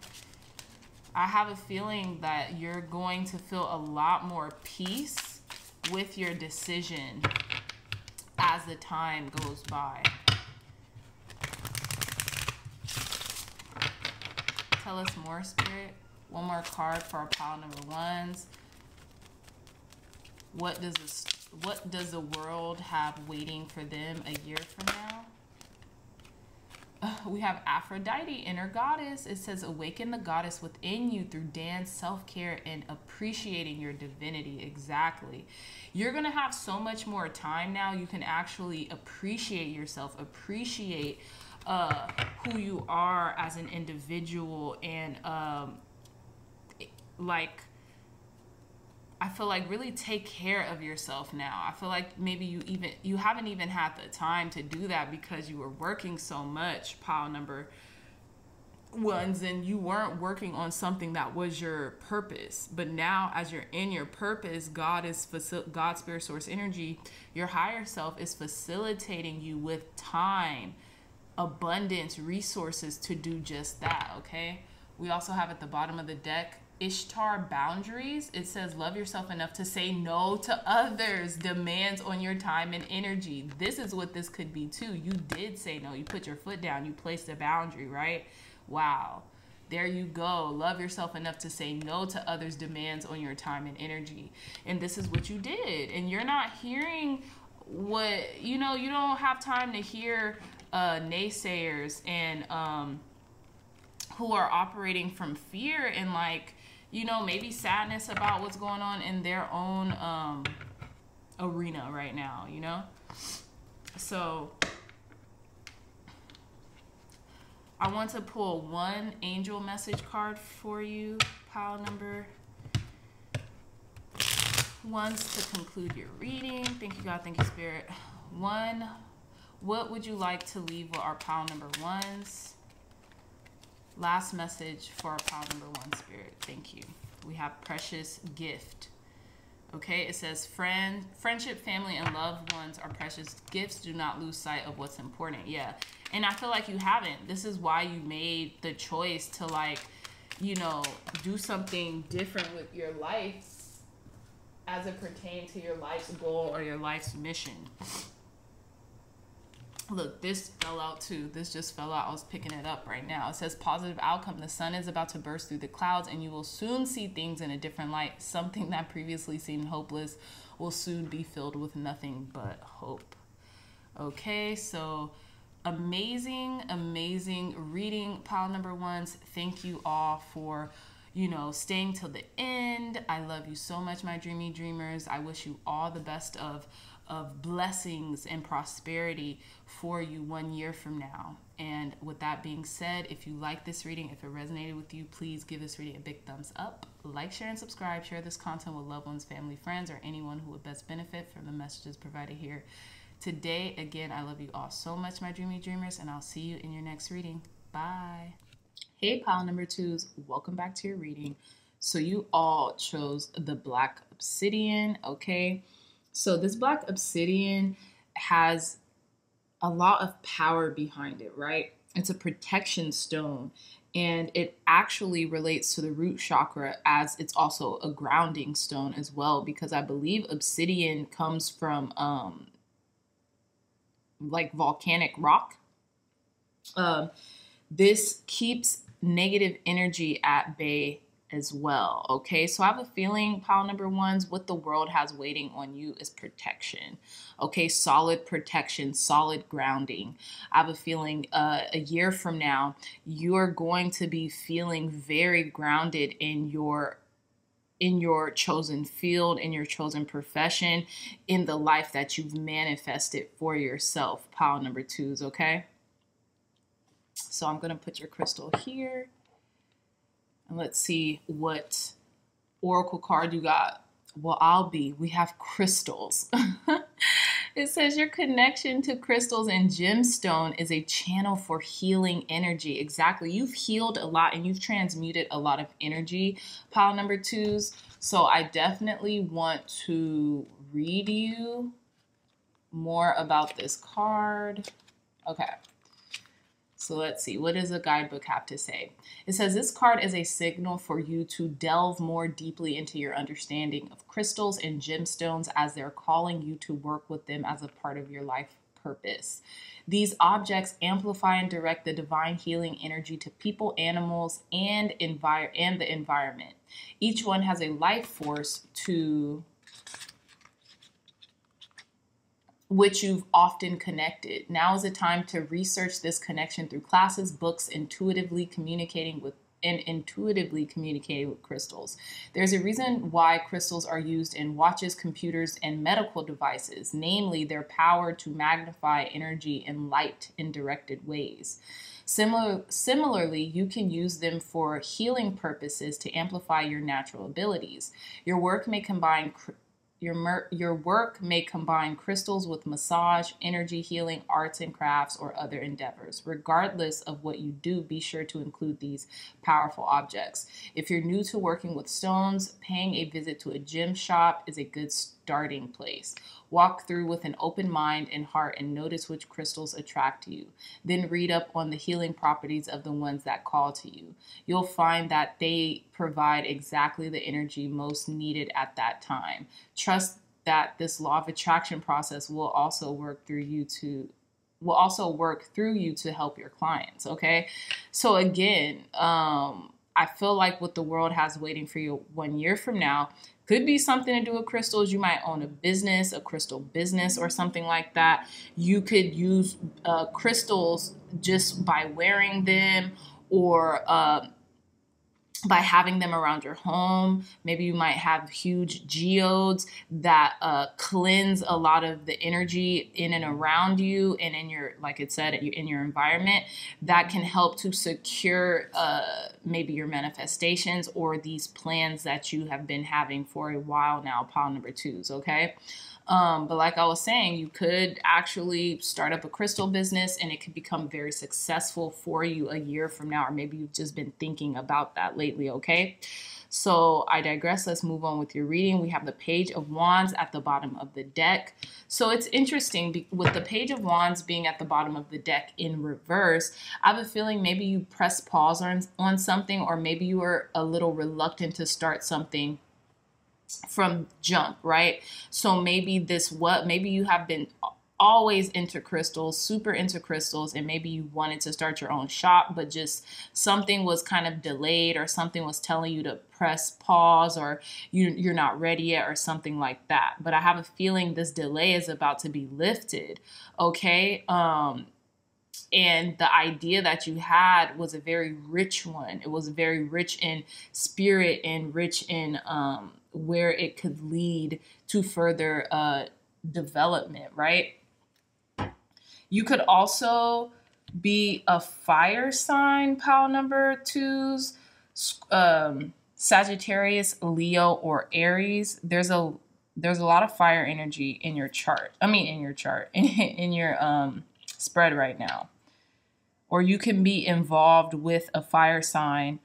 I have a feeling that you're going to feel a lot more peace with your decision as the time goes by. Tell us more, Spirit. One more card for our pile number ones. What does the world have waiting for them a year from now? We have Aphrodite, inner goddess. It says, awaken the goddess within you through dance, self-care, and appreciating your divinity. Exactly. You're going to have so much more time now. You can actually appreciate yourself, appreciate who you are as an individual. And like, I feel like really take care of yourself now. I feel like maybe you haven't even had the time to do that because you were working so much, pile number ones, and you weren't working on something that was your purpose. But now as you're in your purpose, God, Spirit, Source, Energy, your higher self is facilitating you with time, abundance, resources to do just that, okay? We also have at the bottom of the deck, Ishtar, boundaries. It says, love yourself enough to say no to others demands on your time and energy. This is what this could be too. You did say no. You put your foot down. You placed a boundary, right? Wow. There you go. Love yourself enough to say no to others demands on your time and energy. And this is what you did. And you're not hearing what, you know, you don't have time to hear naysayers and who are operating from fear and, like, you know, maybe sadness about what's going on in their own arena right now, you know? So I want to pull one angel message card for you, pile number ones, to conclude your reading. Thank you, God. Thank you, Spirit. One, what would you like to leave with our pile number ones? Last message for our pile number one, Spirit. Thank you. We have precious gift. Okay, it says, friendship, family, and loved ones are precious gifts. Do not lose sight of what's important. Yeah, and I feel like you haven't. This is why you made the choice to, like, you know, do something different with your life as it pertains to your life's goal or your life's mission. Look, this fell out too. This just fell out. I was picking it up right now. It says, positive outcome. The sun is about to burst through the clouds and you will soon see things in a different light. Something that previously seemed hopeless will soon be filled with nothing but hope. Okay, so amazing, amazing reading, pile number ones. Thank you all for, you know, staying till the end. I love you so much, my dreamy dreamers. I wish you all the best of blessings and prosperity for you 1 year from now. And with that being said, if you like this reading, if it resonated with you, please give this reading a big thumbs up. Like, share, and subscribe. Share this content with loved ones, family, friends, or anyone who would best benefit from the messages provided here today. Again, I love you all so much, my dreamy dreamers, and I'll see you in your next reading. Bye. Hey, pile number twos, welcome back to your reading. So you all chose the black obsidian, okay? So this black obsidian has a lot of power behind it, right? It's a protection stone, and it actually relates to the root chakra, as it's also a grounding stone as well, because I believe obsidian comes from like volcanic rock. This keeps negative energy at bay as well. Okay, so I have a feeling, pile number ones, what the world has waiting on you is protection. Okay, solid protection, solid grounding. I have a feeling a year from now, you're going to be feeling very grounded in your in your chosen field, in your chosen profession, in the life that you've manifested for yourself. Pile number twos, okay? So I'm going to put your crystal here. And let's see what oracle card you got. Well, we have crystals. It says your connection to crystals and gemstone is a channel for healing energy. Exactly. You've healed a lot and you've transmuted a lot of energy, pile number twos. So I definitely want to read you more about this card. Okay. So let's see, what does the guidebook have to say? It says this card is a signal for you to delve more deeply into your understanding of crystals and gemstones as they're calling you to work with them as a part of your life purpose. These objects amplify and direct the divine healing energy to people, animals, and the environment. Each one has a life force to which you've often connected. Now is the time to research this connection through classes, books, intuitively communicating with crystals. There's a reason why crystals are used in watches, computers, and medical devices, namely their power to magnify energy and light in directed ways. Similarly, you can use them for healing purposes to amplify your natural abilities. Your work may combine crystals with massage, energy healing, arts and crafts, or other endeavors. Regardless of what you do, be sure to include these powerful objects. If you're new to working with stones, paying a visit to a gem shop is a good starting place. Walk through with an open mind and heart and notice which crystals attract you. Then read up on the healing properties of the ones that call to you. You'll find that they provide exactly the energy most needed at that time. Trust that this law of attraction process will also work through you to help your clients, okay? So again, I feel like what the world has waiting for you 1 year from now could be something to do with crystals. You might own a business, a crystal business or something like that. You could use crystals just by wearing them or by having them around your home. Maybe you might have huge geodes that cleanse a lot of the energy in and around you and in your, like it said, in your environment. That can help to secure maybe your manifestations or these plans that you have been having for a while now, pile number twos, okay? But like I was saying, you could actually start up a crystal business and it could become very successful for you 1 year from now, or maybe you've just been thinking about that lately, okay? So I digress. Let's move on with your reading. We have the Page of Wands at the bottom of the deck. So it's interesting with the Page of Wands being at the bottom of the deck in reverse. I have a feeling maybe you pressed pause on something, or maybe you were a little reluctant to start something from jump, right? So maybe maybe you have been always into crystals, super into crystals, and maybe you wanted to start your own shop, but just something was kind of delayed or something was telling you to press pause, or you're not ready yet or something like that. But I have a feeling this delay is about to be lifted, okay? And the idea that you had was a very rich one. It was very rich in spirit and rich in where it could lead to further development, right? You could also be a fire sign, pile number twos, Sagittarius, Leo, or Aries. There's a lot of fire energy in your chart. I mean, in your spread right now. Or you can be involved with a fire sign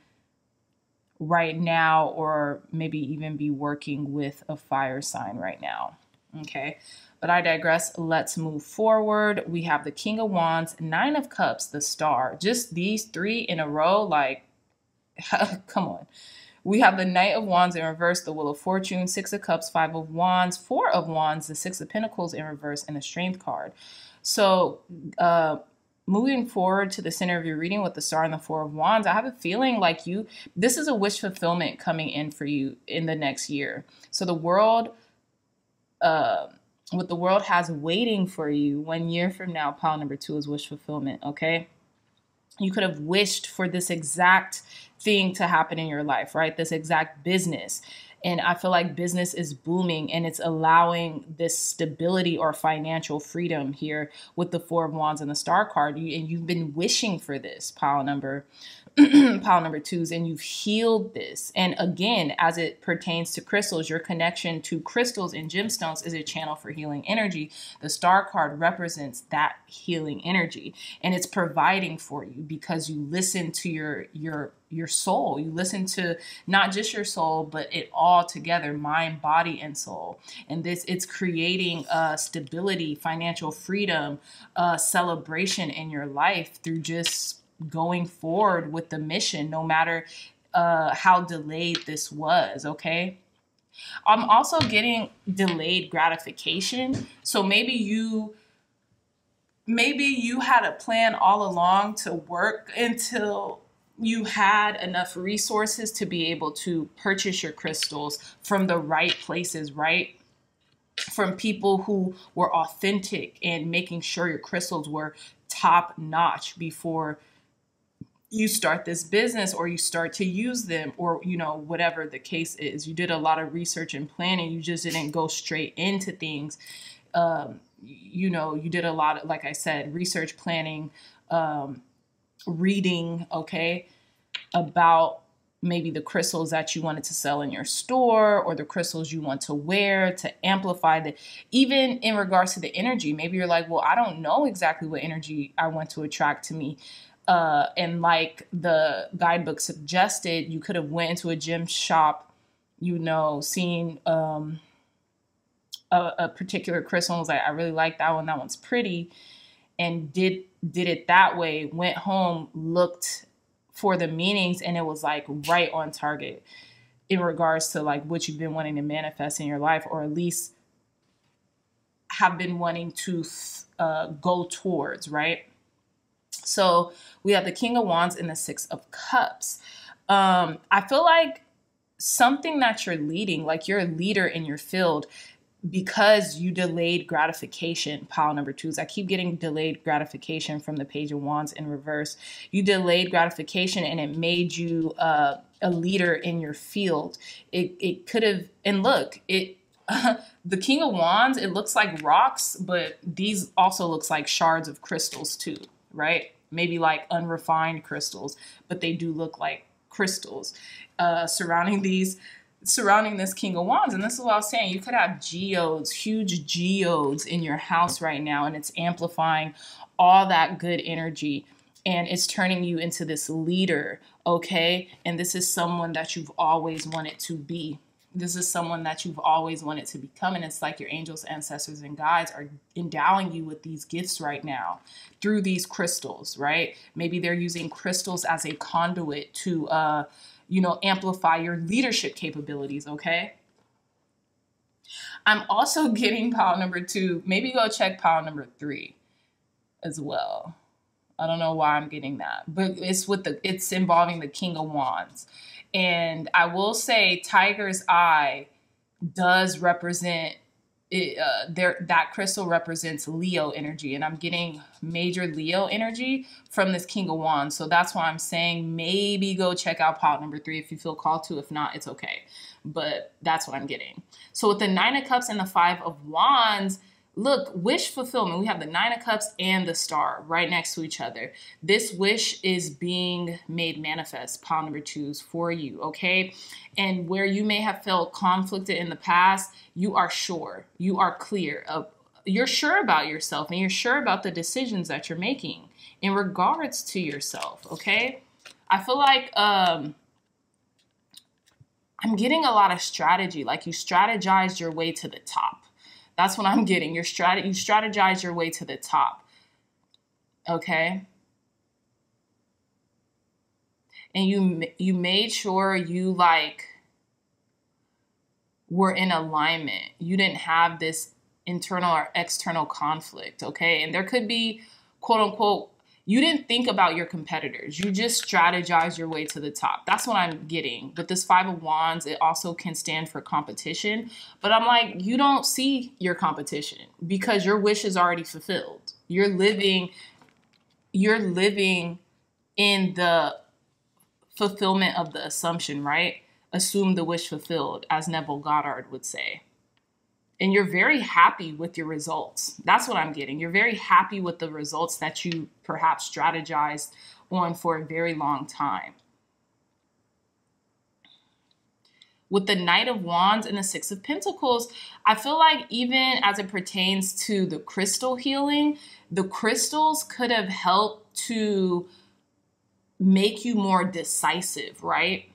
right now, or maybe even be working with a fire sign right now. Okay, but I digress. Let's move forward. We have the King of Wands, Nine of Cups, the Star. Just these three in a row, like, come on. We have the Knight of Wands in reverse, the Wheel of Fortune, Six of Cups, Five of Wands, Four of Wands, the Six of Pentacles in reverse, and the Strength card. So, moving forward to the center of your reading with the Star and the Four of Wands, I have a feeling like this is a wish fulfillment coming in for you in the next year. So the world, what the world has waiting for you 1 year from now, pile number two, is wish fulfillment, okay? You could have wished for this exact thing to happen in your life, right? This exact business. And I feel like business is booming and it's allowing this stability or financial freedom here with the Four of Wands and the Star card. And you've been wishing for this, pile number twos, and you've healed this. And again, as it pertains to crystals, your connection to crystals and gemstones is a channel for healing energy. The Star card represents that healing energy, and it's providing for you because you listen to your soul. You listen to not just your soul, but it all together, mind, body, and soul. And this, it's creating stability, financial freedom, celebration in your life through just going forward with the mission, no matter how delayed this was. Okay. I'm also getting delayed gratification. So maybe you had a plan all along to work until you had enough resources to be able to purchase your crystals from the right places, right? From people who were authentic and making sure your crystals were top notch before you start this business or you start to use them, or, you know, whatever the case is. You did a lot of research and planning. You just didn't go straight into things. You know, you did a lot of, like I said, research, planning, reading, okay, about maybe the crystals that you wanted to sell in your store or the crystals you want to wear to amplify the, even in regards to the energy. Maybe you're like, well, I don't know exactly what energy I want to attract to me. And like the guidebook suggested, you could have went into a gem shop, you know, seen a particular crystal and was like, I really like that one. That one's pretty. And did it that way, went home, looked for the meanings, and it was like right on target in regards to like what you've been wanting to manifest in your life, or at least have been wanting to go towards, right? So we have the King of Wands and the Six of Cups. I feel like something that you're leading, like you're a leader in your field, because you delayed gratification, pile number twos. I keep getting delayed gratification from the Page of Wands in reverse. You delayed gratification and it made you a leader in your field. It could have, and look, the King of Wands, it looks like rocks, but these also looks like shards of crystals too. Right? Maybe like unrefined crystals, but they do look like crystals surrounding this King of Wands. And this is what I was saying. You could have geodes, huge geodes in your house right now, and it's amplifying all that good energy. And it's turning you into this leader. Okay. And this is someone that you've always wanted to be. This is someone that you've always wanted to become. And it's like your angels, ancestors, and guides are endowing you with these gifts right now through these crystals, right? Maybe they're using crystals as a conduit to, you know, amplify your leadership capabilities, okay? I'm also getting pile number two. Maybe go check pile number three as well. I don't know why I'm getting that, but it's with the, it's involving the King of Wands. And I will say Tiger's Eye does represent, that crystal represents Leo energy. And I'm getting major Leo energy from this King of Wands. So that's why I'm saying maybe go check out pile number three if you feel called to. If not, it's okay. But that's what I'm getting. So with the Nine of Cups and the Five of Wands, look, wish fulfillment. We have the Nine of Cups and the Star right next to each other. This wish is being made manifest, pile number twos, for you, okay? And where you may have felt conflicted in the past, you are sure, you are clear. You're sure about yourself, and you're sure about the decisions that you're making in regards to yourself, okay? I feel like I'm getting a lot of strategy, like you strategized your way to the top. That's what I'm getting. You strategize your way to the top, okay? And you made sure you, like, were in alignment. You didn't have this internal or external conflict, okay? And there could be, quote, unquote, you didn't think about your competitors. You just strategized your way to the top. That's what I'm getting. But this Five of Wands, it also can stand for competition. But I'm like, you don't see your competition because your wish is already fulfilled. You're living in the fulfillment of the assumption, right? assume the wish fulfilled, as Neville Goddard would say. And you're very happy with your results. That's what I'm getting. You're very happy with the results that you perhaps strategized on for a very long time. With the Knight of Wands and the Six of Pentacles, I feel like even as it pertains to the crystal healing, the crystals could have helped to make you more decisive, right?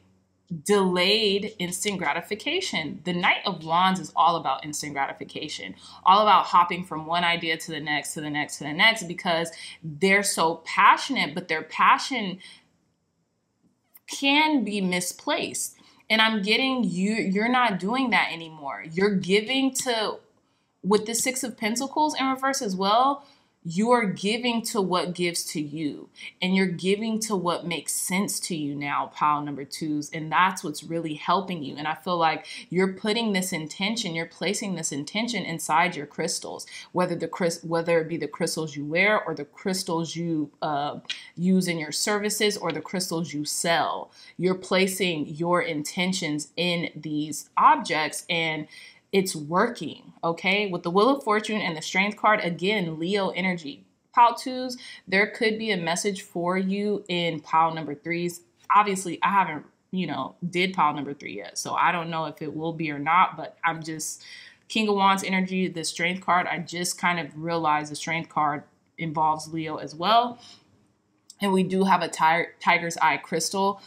Delayed instant gratification. The Knight of Wands is all about instant gratification, all about hopping from one idea to the next, to the next, to the next, because they're so passionate, but their passion can be misplaced. And I'm getting you're not doing that anymore. You're giving to, with the Six of Pentacles in reverse as well, you are giving to what gives to you, and you're giving to what makes sense to you now, pile number twos. And that's what's really helping you. And I feel like you're putting this intention, you're placing this intention inside your crystals, whether it be the crystals you wear or the crystals you use in your services or the crystals you sell. You're placing your intentions in these objects, and it's working, okay? With the Wheel of Fortune and the Strength card, again, Leo energy. Pile twos, there could be a message for you in pile number threes. Obviously, I haven't, did pile number three yet, so I don't know if it will be or not, but I'm just, King of Wands energy, the Strength card, I just kind of realized the Strength card involves Leo as well. And we do have a tiger's eye crystal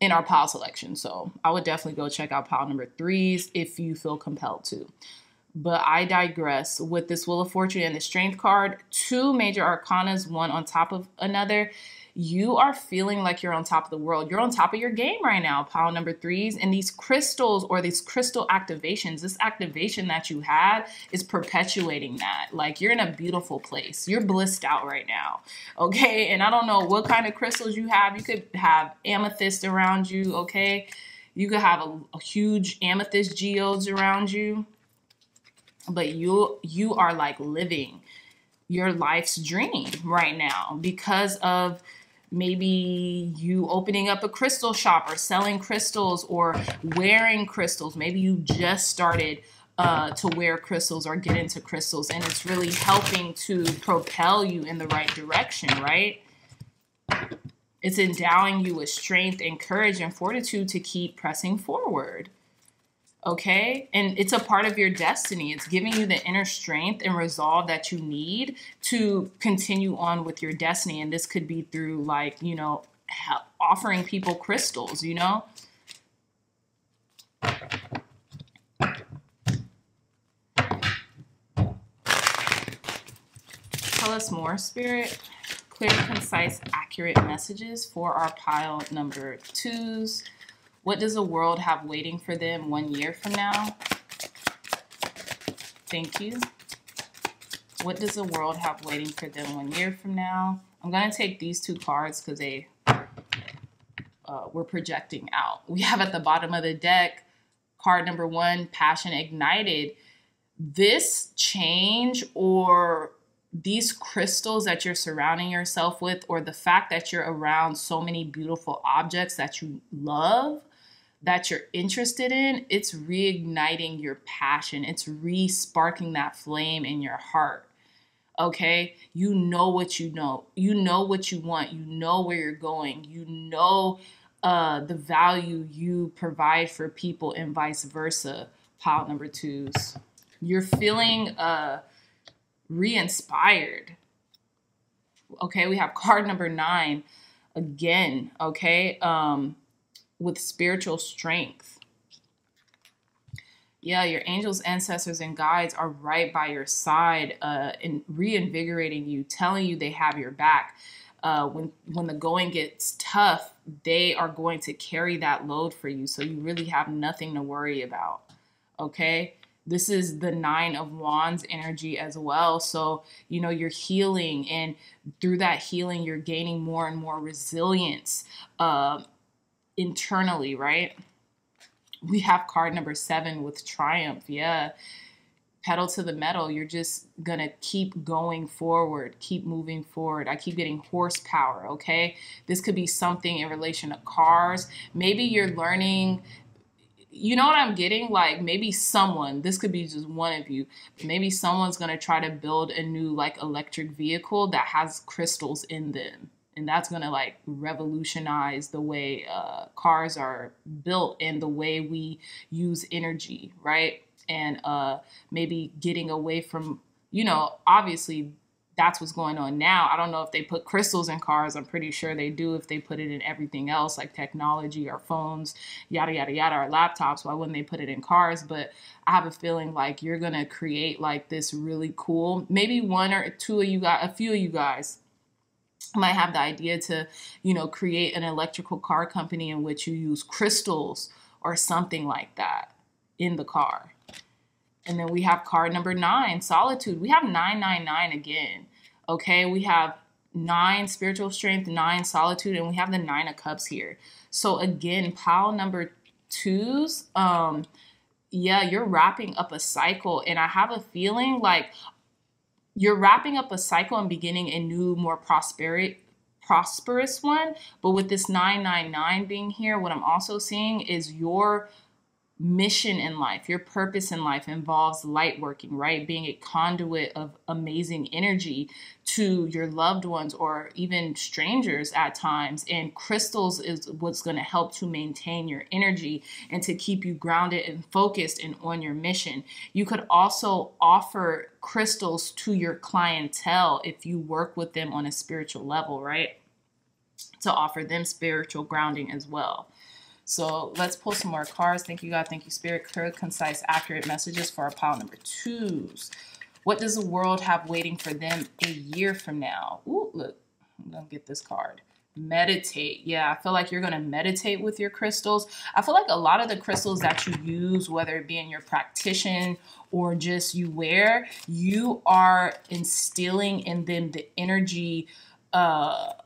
in our pile selection. So I would definitely go check out pile number threes if you feel compelled to. But I digress. With this Wheel of Fortune and the Strength card, two major arcanas, one on top of another, you are feeling like you're on top of the world. You're on top of your game right now, pile number threes. And these crystals, or these crystal activations, this activation that you had is perpetuating that. Like, you're in a beautiful place. You're blissed out right now, okay? And I don't know what kind of crystals you have. You could have amethyst around you, okay? You could have a huge amethyst geodes around you. But you are like living your life's dream right now because of maybe you opening up a crystal shop or selling crystals or wearing crystals. Maybe you just started to wear crystals or get into crystals, and it's really helping to propel you in the right direction, right? It's endowing you with strength and courage and fortitude to keep pressing forward. Okay, and it's a part of your destiny. It's giving you the inner strength and resolve that you need to continue on with your destiny. And this could be through, like, offering people crystals, Tell us more, Spirit. Clear, concise, accurate messages for our pile number twos. What does the world have waiting for them 1 year from now? Thank you. What does the world have waiting for them 1 year from now? I'm going to take these two cards because they were projecting out. We have at the bottom of the deck, card number one, Passion Ignited. This change, or these crystals that you're surrounding yourself with, or the fact that you're around so many beautiful objects that you love, that you're interested in, it's reigniting your passion. It's re-sparking that flame in your heart, okay? You know what you know. You know what you want. You know where you're going. You know the value you provide for people and vice versa, pile number twos. You're feeling re-inspired. Okay, we have card number nine again, okay? With spiritual strength. Yeah, your angels, ancestors, and guides are right by your side and reinvigorating you, telling you they have your back. When the going gets tough, they are going to carry that load for you, so you really have nothing to worry about, okay? This is the Nine of Wands energy as well. So, you're healing, and through that healing, you're gaining more and more resilience, internally, right? We have card number seven with triumph. Yeah. pedal to the metal. You're just going to keep going forward, keep moving forward. I keep getting horsepower, okay? This could be something in relation to cars. Maybe you're learning, you know what I'm getting? Like maybe someone, this could be just one of you, maybe someone's going to try to build a new like electric vehicle that has crystals in them. And that's going to like revolutionize the way cars are built and the way we use energy, right? And maybe getting away from, you know, obviously that's what's going on now. I don't know if they put crystals in cars. I'm pretty sure they do if they put it in everything else like technology or phones, yada, yada, yada, or laptops. Why wouldn't they put it in cars? But I have a feeling like you're going to create like this really cool, maybe one or two of you guys, a few of you guys might have the idea to, you know, create an electrical car company in which you use crystals or something like that in the car. And then we have card number 9, solitude. We have 999 again, okay? We have 9 spiritual strength, 9 solitude, and we have the 9 of cups here. So again, pile number 2s, yeah, you're wrapping up a cycle. And I have a feeling like you're wrapping up a cycle and beginning a new, more prosperous one. But with this 999 being here, what I'm also seeing is your mission in life, your purpose in life involves light working, right? Being a conduit of amazing energy to your loved ones or even strangers at times. And crystals is what's going to help to maintain your energy and to keep you grounded and focused and on your mission. You could also offer crystals to your clientele if you work with them on a spiritual level, right? To offer them spiritual grounding as well. So let's pull some more cards. Thank you, God. Thank you, Spirit. Clear, concise, accurate messages for our pile number 2s. What does the world have waiting for them a year from now? Ooh, look, I'm going to get this card. Meditate. Yeah, I feel like you're going to meditate with your crystals. I feel like a lot of the crystals that you use, whether it be in your practitioner or just you wear, you are instilling in them the energy, the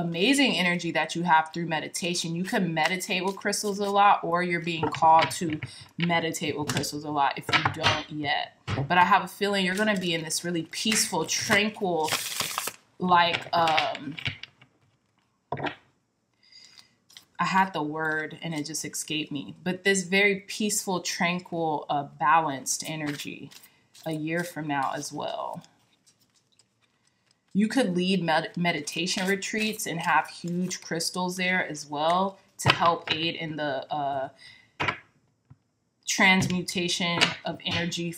amazing energy that you have through meditation. You can meditate with crystals a lot, or you're being called to meditate with crystals a lot if you don't yet. But I have a feeling you're going to be in this really peaceful, tranquil, like, I had the word and it just escaped me, but this very peaceful, tranquil, balanced energy a year from now as well. You could lead meditation retreats and have huge crystals there as well to help aid in the transmutation of energy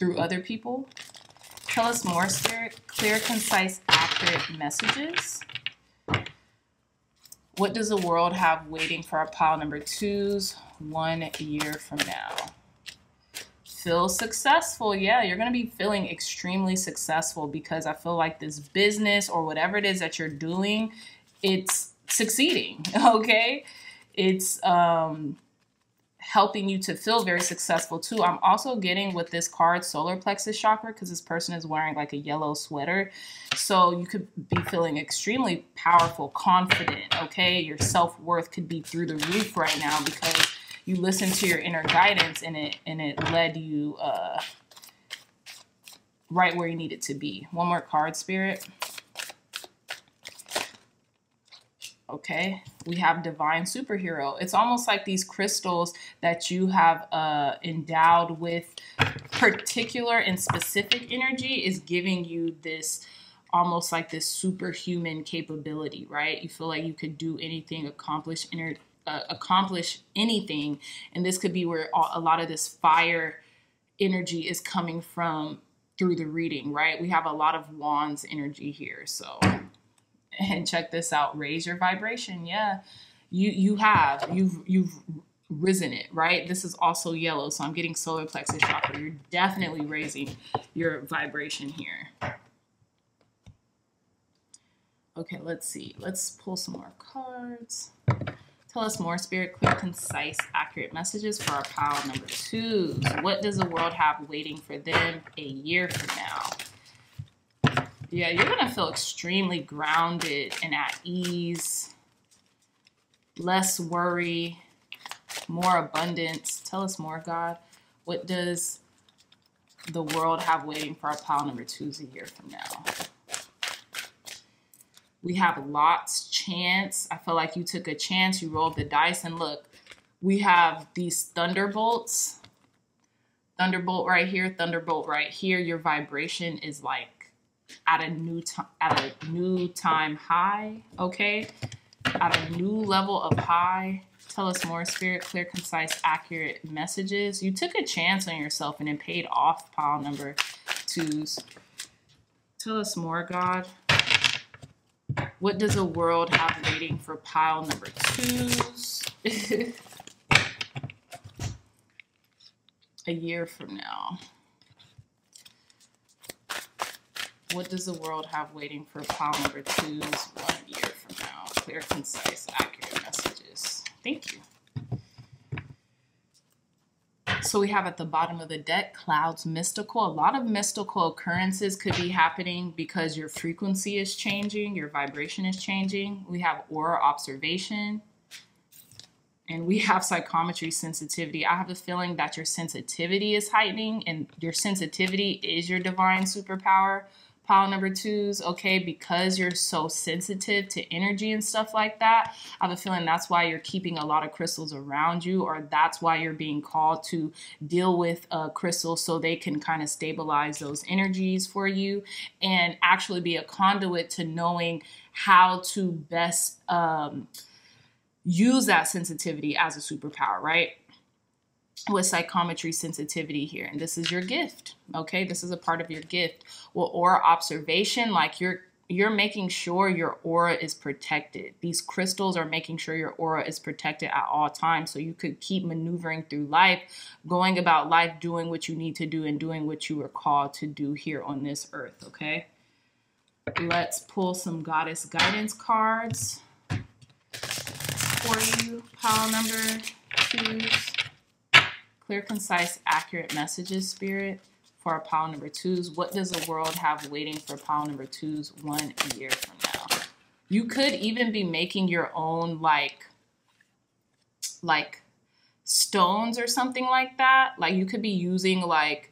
through other people. Tell us more, Spirit. Clear, concise, accurate messages. What does the world have waiting for our pile number 2s 1 year from now? Feel successful. Yeah, you're going to be feeling extremely successful because I feel like this business or whatever it is that you're doing, it's succeeding, okay? It's helping you to feel very successful too. I'm also getting with this card solar plexus chakra because this person is wearing like a yellow sweater. So you could be feeling extremely powerful, confident, okay? Your self-worth could be through the roof right now because you listen to your inner guidance and it led you right where you need it to be. One more card, Spirit. Okay, we have divine superhero. It's almost like these crystals that you have endowed with particular and specific energy is giving you this almost like this superhuman capability, right? You feel like you could do anything, accomplish energy. Accomplish anything, and this could be where a lot of this fire energy is coming from through the reading, right? We have a lot of wands energy here. So, and check this out, raise your vibration. Yeah, you've risen it, right? This is also yellow, so I'm getting solar plexus chakra. You're definitely raising your vibration here. Okay, let's see. Let's pull some more cards. Tell us more, Spirit. Clear, concise, accurate messages for our pile number 2. What does the world have waiting for them a year from now? Yeah, you're going to feel extremely grounded and at ease, less worry, more abundance. Tell us more, God. What does the world have waiting for our pile number 2s a year from now? We have lots, chance. I feel like you took a chance, you rolled the dice, and look, we have these thunderbolts. Thunderbolt right here, thunderbolt right here. Your vibration is like at a new time high, okay? At a new level of high. Tell us more, Spirit. Clear, concise, accurate messages. You took a chance on yourself and it paid off, pile number 2s. Tell us more, God. What does the world have waiting for pile number 2s? A year from now. What does the world have waiting for pile number 2s 1 year from now? Clear, concise, accurate messages. Thank you. So we have at the bottom of the deck, clouds, mystical. A lot of mystical occurrences could be happening because your frequency is changing, your vibration is changing. We have aura observation. And we have psychometry sensitivity. I have a feeling that your sensitivity is heightening, and your sensitivity is your divine superpower. Pile number 2s, okay, because you're so sensitive to energy and stuff like that, I have a feeling that's why you're keeping a lot of crystals around you, or that's why you're being called to deal with crystals so they can kind of stabilize those energies for you and actually be a conduit to knowing how to best use that sensitivity as a superpower, right? With psychometry sensitivity here. And this is your gift, okay? This is a part of your gift. Well, aura observation, like you're making sure your aura is protected. These crystals are making sure your aura is protected at all times, so you could keep maneuvering through life, going about life, doing what you need to do and doing what you were called to do here on this earth, okay? Let's pull some goddess guidance cards for you. Pile number 2s. Clear, concise, accurate messages, Spirit, for our pile number 2s. What does the world have waiting for pile number 2s 1 year from now? You could even be making your own like stones or something like that. Like you could be using like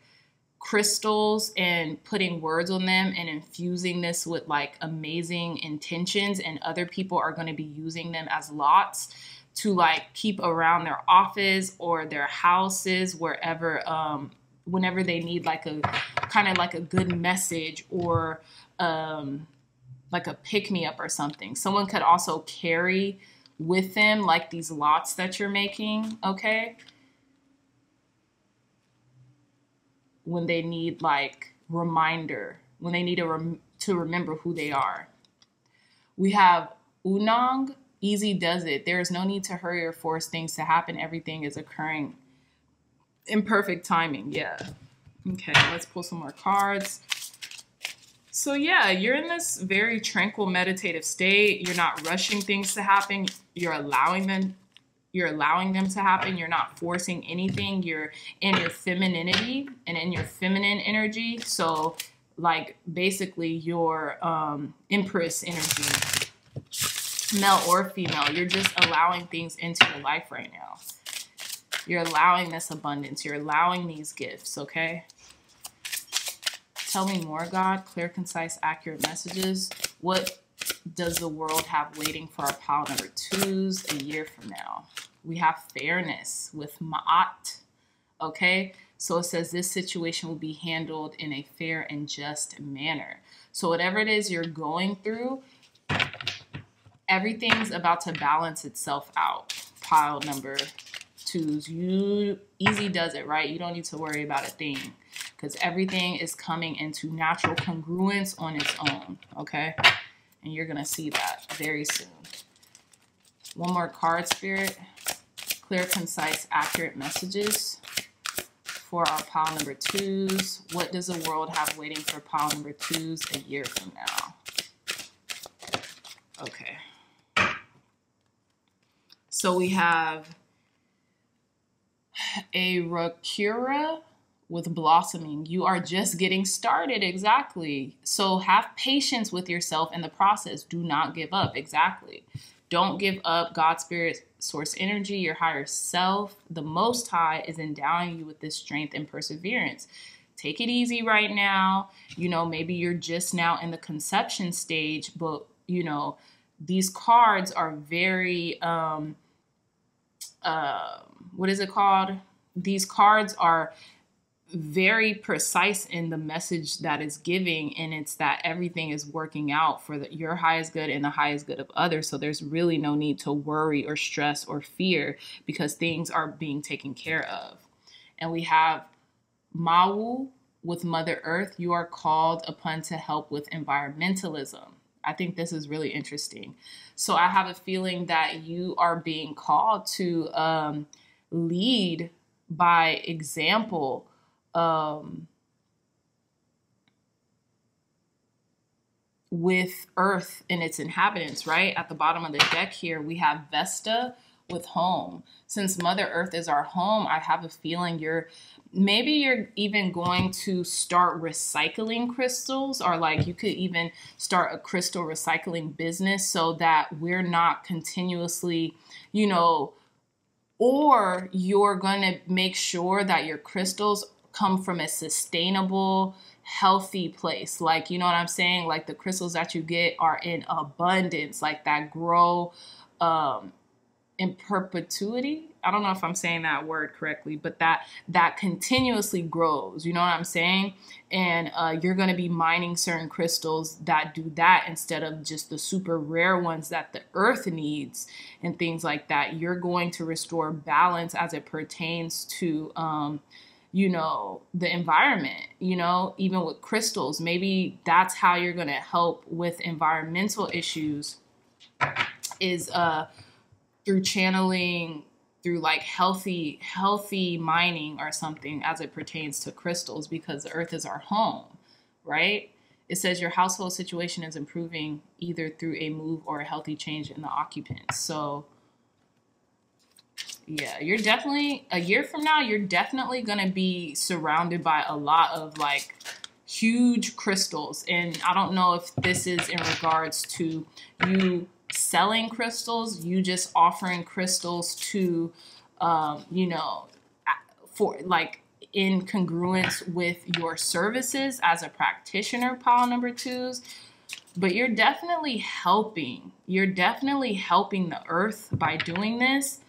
crystals and putting words on them and infusing this with like amazing intentions, and other people are going to be using them as lots to like keep around their office or their houses, wherever, whenever they need like a kind of like a good message or like a pick-me-up or something. Someone could also carry with them like these lots that you're making, okay? When they need like reminder, when they need to remember who they are. We have Unang. Easy does it. There is no need to hurry or force things to happen. Everything is occurring in perfect timing. Yeah. Okay, let's pull some more cards. So yeah, you're in this very tranquil meditative state. You're not rushing things to happen. You're allowing them to happen. You're not forcing anything. You're in your femininity and in your feminine energy. So like basically your Empress energy. Male or female, you're just allowing things into your life right now. You're allowing this abundance. You're allowing these gifts, okay? Tell me more, God. Clear, concise, accurate messages. What does the world have waiting for our pile number 2s a year from now? We have fairness with Ma'at, okay? So it says this situation will be handled in a fair and just manner. So whatever it is you're going through, everything's about to balance itself out. Pile number 2s. You easy does it, right? You don't need to worry about a thing because everything is coming into natural congruence on its own, okay? And you're going to see that very soon. One more card, Spirit. Clear, concise, accurate messages for our pile number 2s. What does the world have waiting for pile number 2s a year from now? Okay. So we have a Rakura with blossoming. You are just getting started, exactly. So have patience with yourself in the process. Do not give up, exactly. Don't give up. God, spirit, source energy, your higher self, the Most High is endowing you with this strength and perseverance. Take it easy right now. You know, maybe you're just now in the conception stage, but, you know, these cards are very, what is it called? These cards are very precise in the message that it's giving, and it's that everything is working out for your highest good and the highest good of others. So there's really no need to worry or stress or fear because things are being taken care of. And we have Mawu with Mother Earth. You are called upon to help with environmentalism. I think this is really interesting. So I have a feeling that you are being called to lead by example. With Earth and its inhabitants, right? At the bottom of the deck here, we have Vesta with home. Since Mother Earth is our home, I have a feeling maybe you're even going to start recycling crystals, or like you could even start a crystal recycling business so that we're not continuously, you know, or you're going to make sure that your crystals come from a sustainable, healthy place. Like, you know what I'm saying? Like the crystals that you get are in abundance, like that grow in perpetuity. I don't know if I'm saying that word correctly, but that continuously grows, you know what I'm saying? And you're going to be mining certain crystals that do that instead of just the super rare ones that the earth needs and things like that. You're going to restore balance as it pertains to, you know, the environment, you know, even with crystals. Maybe that's how you're going to help with environmental issues is through channeling, through like healthy mining or something as it pertains to crystals, because the earth is our home, right? It says your household situation is improving either through a move or a healthy change in the occupants. So yeah, you're definitely, a year from now, you're definitely going to be surrounded by a lot of like huge crystals. And I don't know if this is in regards to you selling crystals, you just offering crystals to, you know, for like in congruence with your services as a practitioner, pile number twos. But you're definitely helping. You're definitely helping the earth by doing this.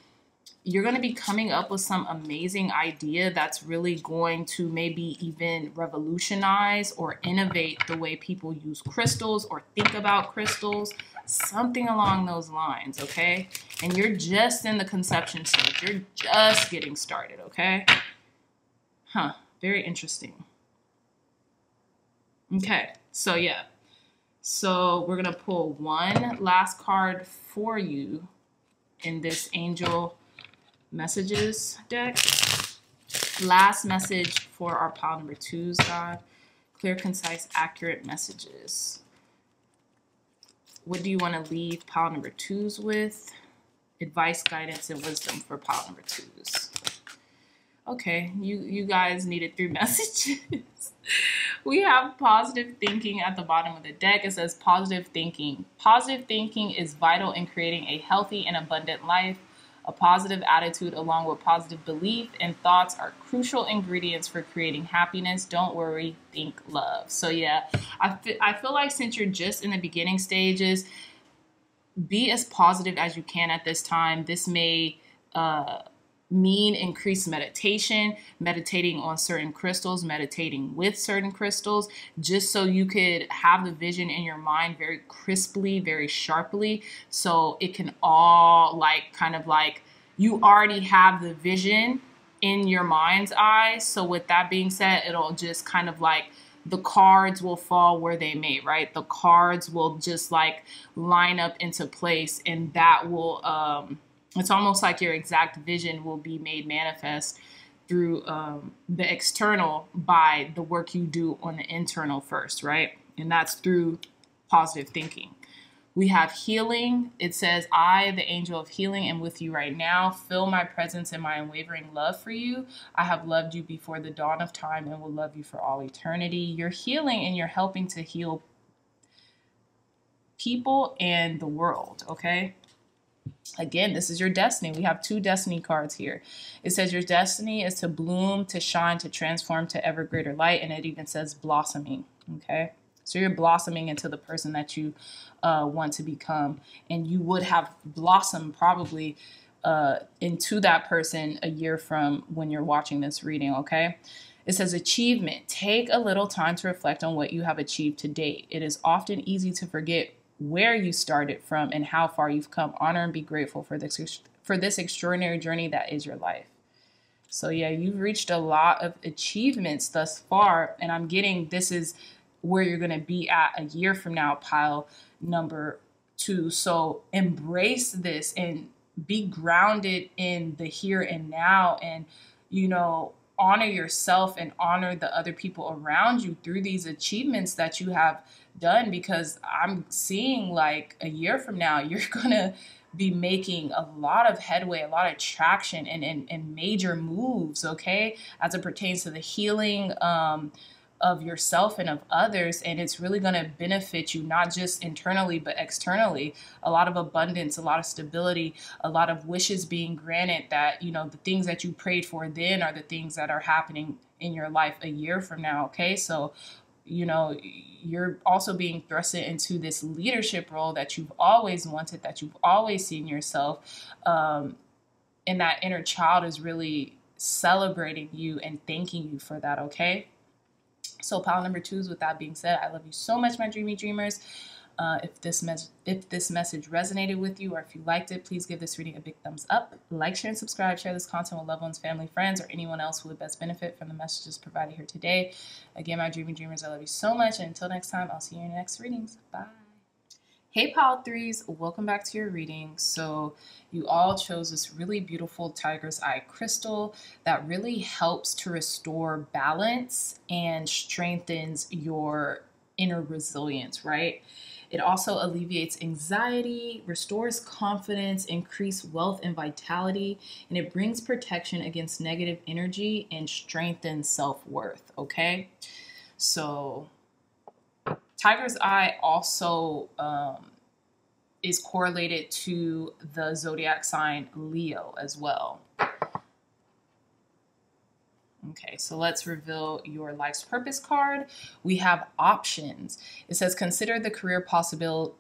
You're going to be coming up with some amazing idea that's really going to maybe even revolutionize or innovate the way people use crystals or think about crystals, something along those lines, okay? And you're just in the conception stage. You're just getting started, okay? Huh, very interesting. Okay, so yeah. So we're going to pull one last card for you in this angel messages deck. Last message for our pile number twos, God. Clear, concise, accurate messages. What do you want to leave pile number twos with? Advice, guidance, and wisdom for pile number twos. Okay, you guys needed 3 messages. We have positive thinking at the bottom of the deck. It says positive thinking. Positive thinking is vital in creating a healthy and abundant life. A positive attitude along with positive belief and thoughts are crucial ingredients for creating happiness. Don't worry, think love. So yeah, I feel like since you're just in the beginning stages, be as positive as you can at this time. This may mean increased meditation, meditating on certain crystals, meditating with certain crystals, just so you could have the vision in your mind very crisply, very sharply. So it can all like, kind of like, you already have the vision in your mind's eye. So with that being said, it'll just kind of like, the cards will fall where they may, right? The cards will just like line up into place, and that will, it's almost like your exact vision will be made manifest through the external by the work you do on the internal first, right? And that's through positive thinking. We have healing. It says, I, the angel of healing, am with you right now. Feel my presence and my unwavering love for you. I have loved you before the dawn of time and will love you for all eternity. You're healing and you're helping to heal people and the world, okay? Again, this is your destiny. We have two destiny cards here. It says your destiny is to bloom, to shine, to transform to ever greater light. And it even says blossoming. Okay. So you're blossoming into the person that you want to become. And you would have blossomed probably into that person a year from when you're watching this reading. Okay. It says achievement. Take a little time to reflect on what you have achieved to date. It is often easy to forget where you started from and how far you've come. Honor and be grateful for this extraordinary journey that is your life. So yeah, you've reached a lot of achievements thus far, and I'm getting this is where you're going to be at a year from now, pile number 2. So embrace this and be grounded in the here and now, and you know, honor yourself and honor the other people around you through these achievements that you have done, because I'm seeing like a year from now, you're gonna be making a lot of headway, a lot of traction, and major moves, okay, as it pertains to the healing of yourself and of others. And it's really going to benefit you, not just internally, but externally. A lot of abundance, a lot of stability, a lot of wishes being granted that, you know, the things that you prayed for then are the things that are happening in your life a year from now. Okay. So, you know, you're also being thrusted into this leadership role that you've always wanted, that you've always seen yourself. And that inner child is really celebrating you and thanking you for that. Okay. So pile number 2 is, with that being said, I love you so much, my dreamy dreamers. If this message resonated with you, or if you liked it, please give this reading a big thumbs up. Like, share, and subscribe. Share this content with loved ones, family, friends, or anyone else who would best benefit from the messages provided here today. Again, my dreamy dreamers, I love you so much. And until next time, I'll see you in your next readings. Bye. Hey, pile 3s, welcome back to your reading. So you all chose this really beautiful tiger's eye crystal that really helps to restore balance and strengthens your inner resilience, right? It also alleviates anxiety, restores confidence, increases wealth and vitality, and it brings protection against negative energy and strengthens self-worth, okay? So tiger's eye also is correlated to the zodiac sign Leo as well. Okay, so let's reveal your life's purpose card. We have options. It says consider the career possibilities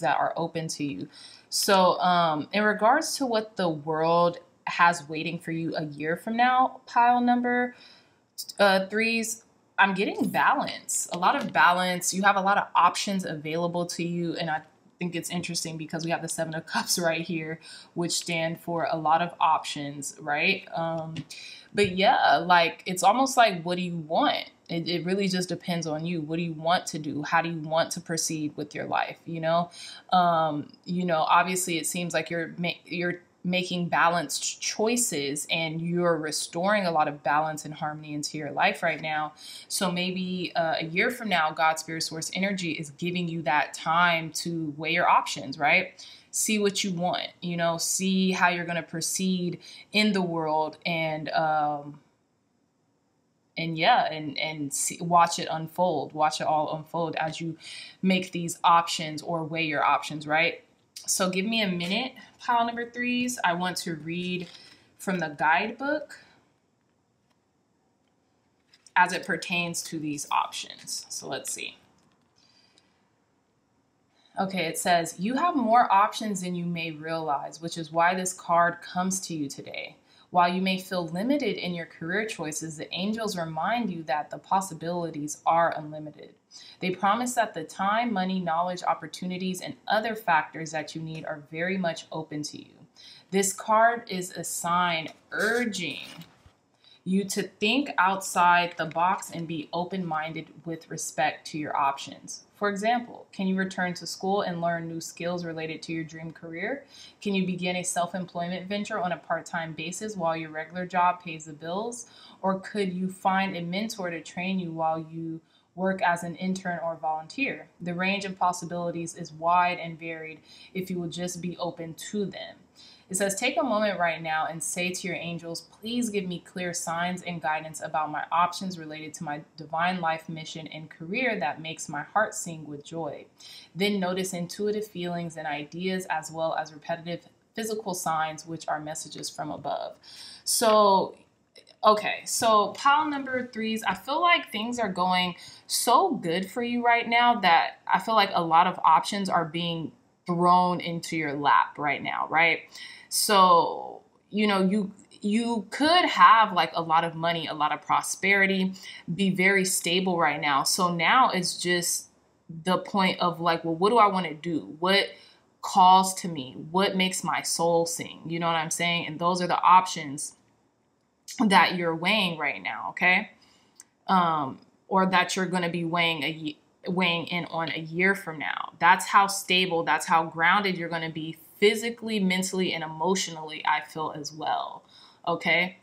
that are open to you. So in regards to what the world has waiting for you a year from now, pile number 3s, I'm getting balance, a lot of balance. You have a lot of options available to you. And I think it's interesting because we have the 7 of Cups right here, which stand for a lot of options, right? But yeah, like it's almost like, what do you want? It really just depends on you. What do you want to do? How do you want to proceed with your life? You know, obviously it seems like you're making balanced choices and you're restoring a lot of balance and harmony into your life right now. So maybe a year from now, God, Spirit, Source, Energy is giving you that time to weigh your options, right? See what you want, you know, see how you're going to proceed in the world, and yeah, and see, watch it unfold, watch it all unfold as you make these options or weigh your options, right? So give me a minute, pile number 3s. I want to read from the guidebook as it pertains to these options. So let's see. Okay, it says, you have more options than you may realize, which is why this card comes to you today. While you may feel limited in your career choices, the angels remind you that the possibilities are unlimited. They promise that the time, money, knowledge, opportunities, and other factors that you need are very much open to you. This card is a sign urging you to think outside the box and be open-minded with respect to your options. For example, can you return to school and learn new skills related to your dream career? Can you begin a self-employment venture on a part-time basis while your regular job pays the bills? Or could you find a mentor to train you while you work as an intern or volunteer? The range of possibilities is wide and varied if you will just be open to them. It says, take a moment right now and say to your angels, please give me clear signs and guidance about my options related to my divine life mission and career that makes my heart sing with joy. Then notice intuitive feelings and ideas as well as repetitive physical signs, which are messages from above. So, okay, so pile number threes, I feel like things are going so good for you right now that I feel like a lot of options are being thrown into your lap right now, right? So, you know, you could have like a lot of money, a lot of prosperity, be very stable right now. So now it's just the point of like, well, what do I want to do? What calls to me? What makes my soul sing? You know what I'm saying? And those are the options that you're weighing right now, okay? Or that you're going to be weighing in on a year from now. That's how stable, that's how grounded you're going to be physically, mentally, and emotionally, I feel as well, okay?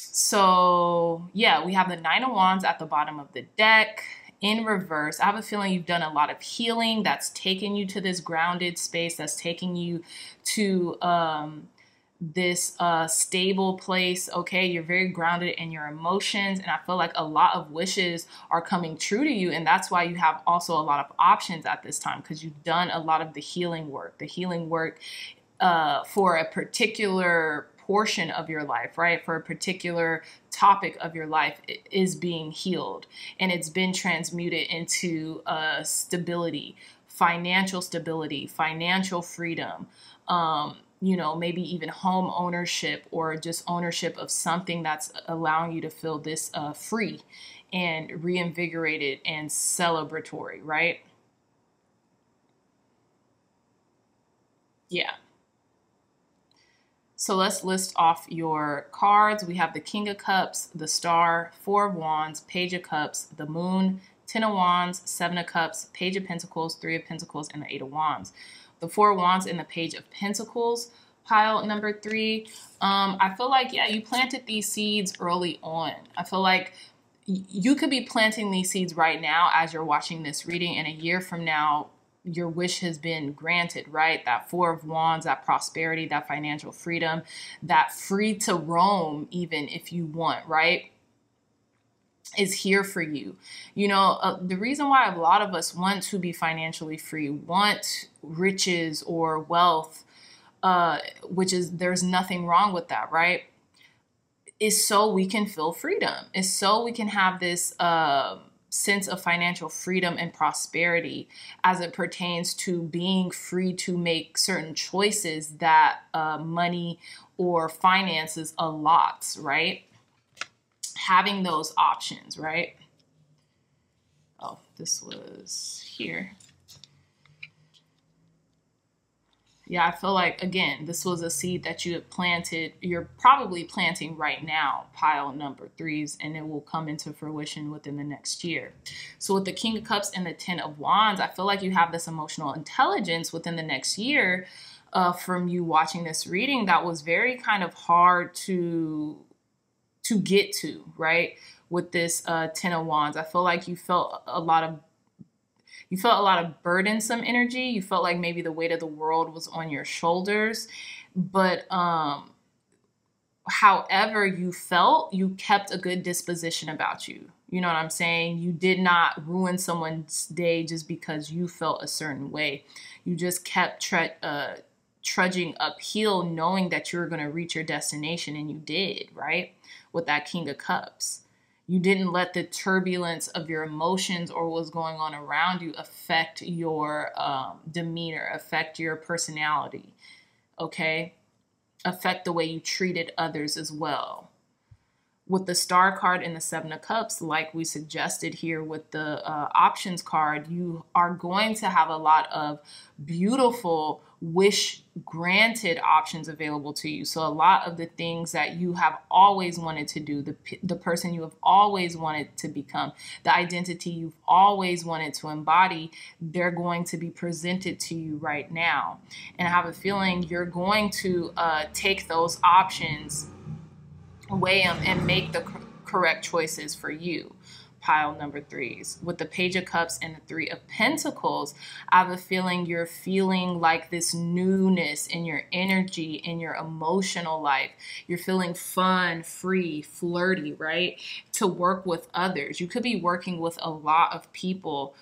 So, yeah, we have the Nine of Wands at the bottom of the deck. In reverse, I have a feeling you've done a lot of healing that's taken you to this grounded space, that's taking you to this stable place, okay? You're very grounded in your emotions, and I feel like a lot of wishes are coming true to you, and that's why you have also a lot of options at this time, because you've done a lot of the healing work, for a particular portion of your life, right? For a particular topic of your life, it is being healed, and it's been transmuted into stability, financial stability, financial freedom, you know, maybe even home ownership or just ownership of something that's allowing you to feel this free and reinvigorated and celebratory, right? Yeah. So let's list off your cards. We have the King of Cups, the Star, Four of Wands, Page of Cups, the Moon, Ten of Wands, Seven of Cups, Page of Pentacles, Three of Pentacles, and the Eight of Wands. The Four of Wands and the Page of Pentacles, pile number three. I feel like, yeah, you planted these seeds early on. I feel like you could be planting these seeds right now as you're watching this reading, and a year from now, your wish has been granted, right? That Four of Wands, that prosperity, that financial freedom, that free to roam, even if you want, right? Is here for you. You know, the reason why a lot of us want to be financially free, want riches or wealth, which is, there's nothing wrong with that, right? Is so we can feel freedom. Is so we can have this, sense of financial freedom and prosperity as it pertains to being free to make certain choices that money or finances allots, right? Having those options, right? Oh, this was here. Yeah, I feel like, again, this was a seed that you had planted. You're probably planting right now, pile number threes, and it will come into fruition within the next year. So with the King of Cups and the Ten of Wands, I feel like you have this emotional intelligence within the next year from you watching this reading that was very kind of hard to get to, right? With this Ten of Wands, I feel like you felt a lot of burdensome energy. You felt like maybe the weight of the world was on your shoulders. But however you felt, you kept a good disposition about you. You know what I'm saying? You did not ruin someone's day just because you felt a certain way. You just kept trudging uphill knowing that you were going to reach your destination, and you did, right? With that King of Cups. You didn't let the turbulence of your emotions or what's going on around you affect your demeanor, affect your personality, okay? Affect the way you treated others as well. With the Star card and the Seven of Cups, like we suggested here with the options card, you are going to have a lot of beautiful wish granted options available to you. So a lot of the things that you have always wanted to do, the person you have always wanted to become, the identity you've always wanted to embody, they're going to be presented to you right now. And I have a feeling you're going to take those options, weigh them, and make the correct choices for you. pile number threes. With the Page of Cups and the Three of Pentacles, I have a feeling you're feeling like this newness in your energy, in your emotional life. You're feeling fun, free, flirty, right? To work with others. You could be working with a lot of people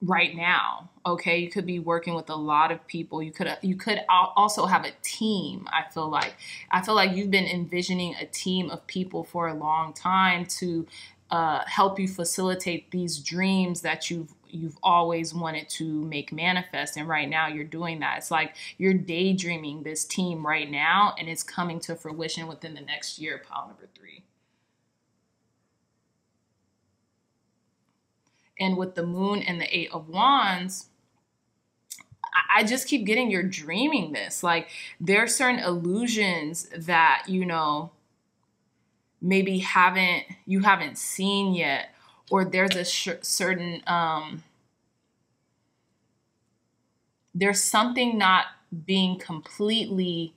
right now. Okay, you could be working with a lot of people. You could also have a team. I feel like you've been envisioning a team of people for a long time to help you facilitate these dreams that you've always wanted to make manifest. And right now you're doing that. It's like you're daydreaming this team right now, and it's coming to fruition within the next year, pile number three. And with the Moon and the Eight of Wands, I just keep getting you're dreaming this. Like, there are certain illusions that, you know, maybe you haven't seen yet, or there's a certain, there's something not being completely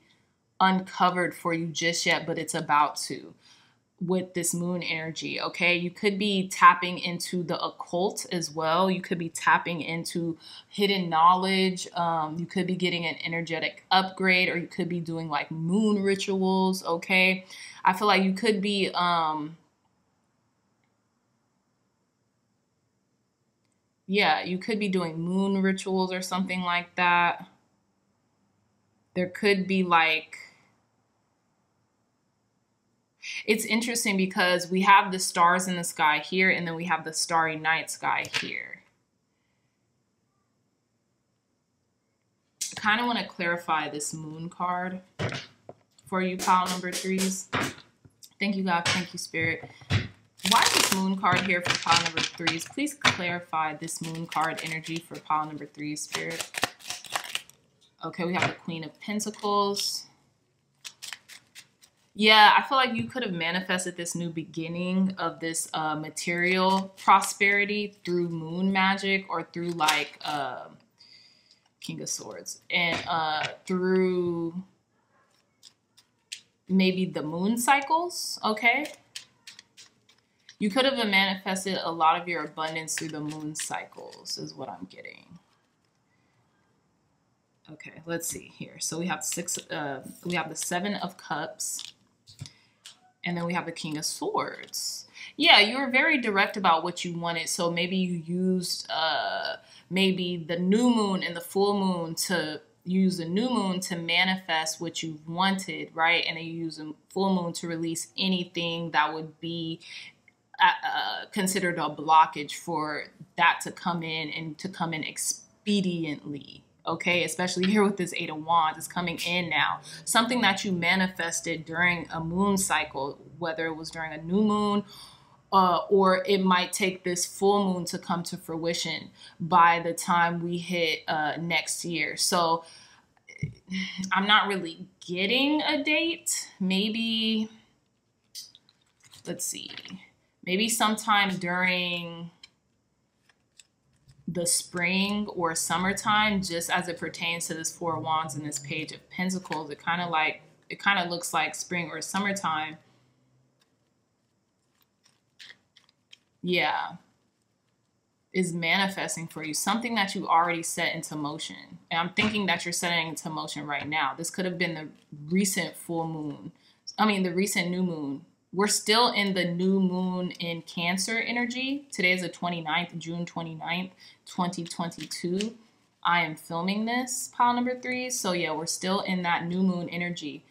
uncovered for you just yet, but it's about to. With this moon energy, okay? You could be tapping into the occult as well. You could be tapping into hidden knowledge. You could be getting an energetic upgrade, or you could be doing like moon rituals, okay? I feel like you could be you could be doing moon rituals or something like that. There could be like, it's interesting because we have the stars in the sky here, and then we have the starry night sky here. I kind of want to clarify this moon card for you, pile number threes. Thank you, God. Thank you, Spirit. Why is this moon card here for pile number threes? Please clarify this moon card energy for pile number threes, Spirit. Okay, we have the Queen of Pentacles. Yeah, I feel like you could have manifested this new beginning of this material prosperity through moon magic, or through like King of Swords, and through maybe the moon cycles, okay? You could have manifested a lot of your abundance through the moon cycles is what I'm getting. Okay, let's see here. So we have we have the Seven of Cups. And then we have the King of Swords. Yeah, you were very direct about what you wanted. So maybe you used maybe the new moon and the full moon to use the new moon to manifest what you wanted, right? And then you use a full moon to release anything that would be considered a blockage for that to come in, and to come in expediently. Okay, especially here with this Eight of Wands, it's coming in now. Something that you manifested during a moon cycle, whether it was during a new moon, or it might take this full moon to come to fruition by the time we hit next year. So I'm not really getting a date. Maybe, let's see, maybe sometime during the spring or summertime, just as it pertains to this Four of Wands and this Page of Pentacles. It kind of looks like spring or summertime. Yeah, is manifesting for you, something that you already set into motion. And I'm thinking that you're setting into motion right now. This could have been the recent full moon. I mean, the recent new moon. We're still in the new moon in Cancer energy. Today is the 29th, June 29th, 2022. I am filming this, pile number three. So yeah, we're still in that new moon energy.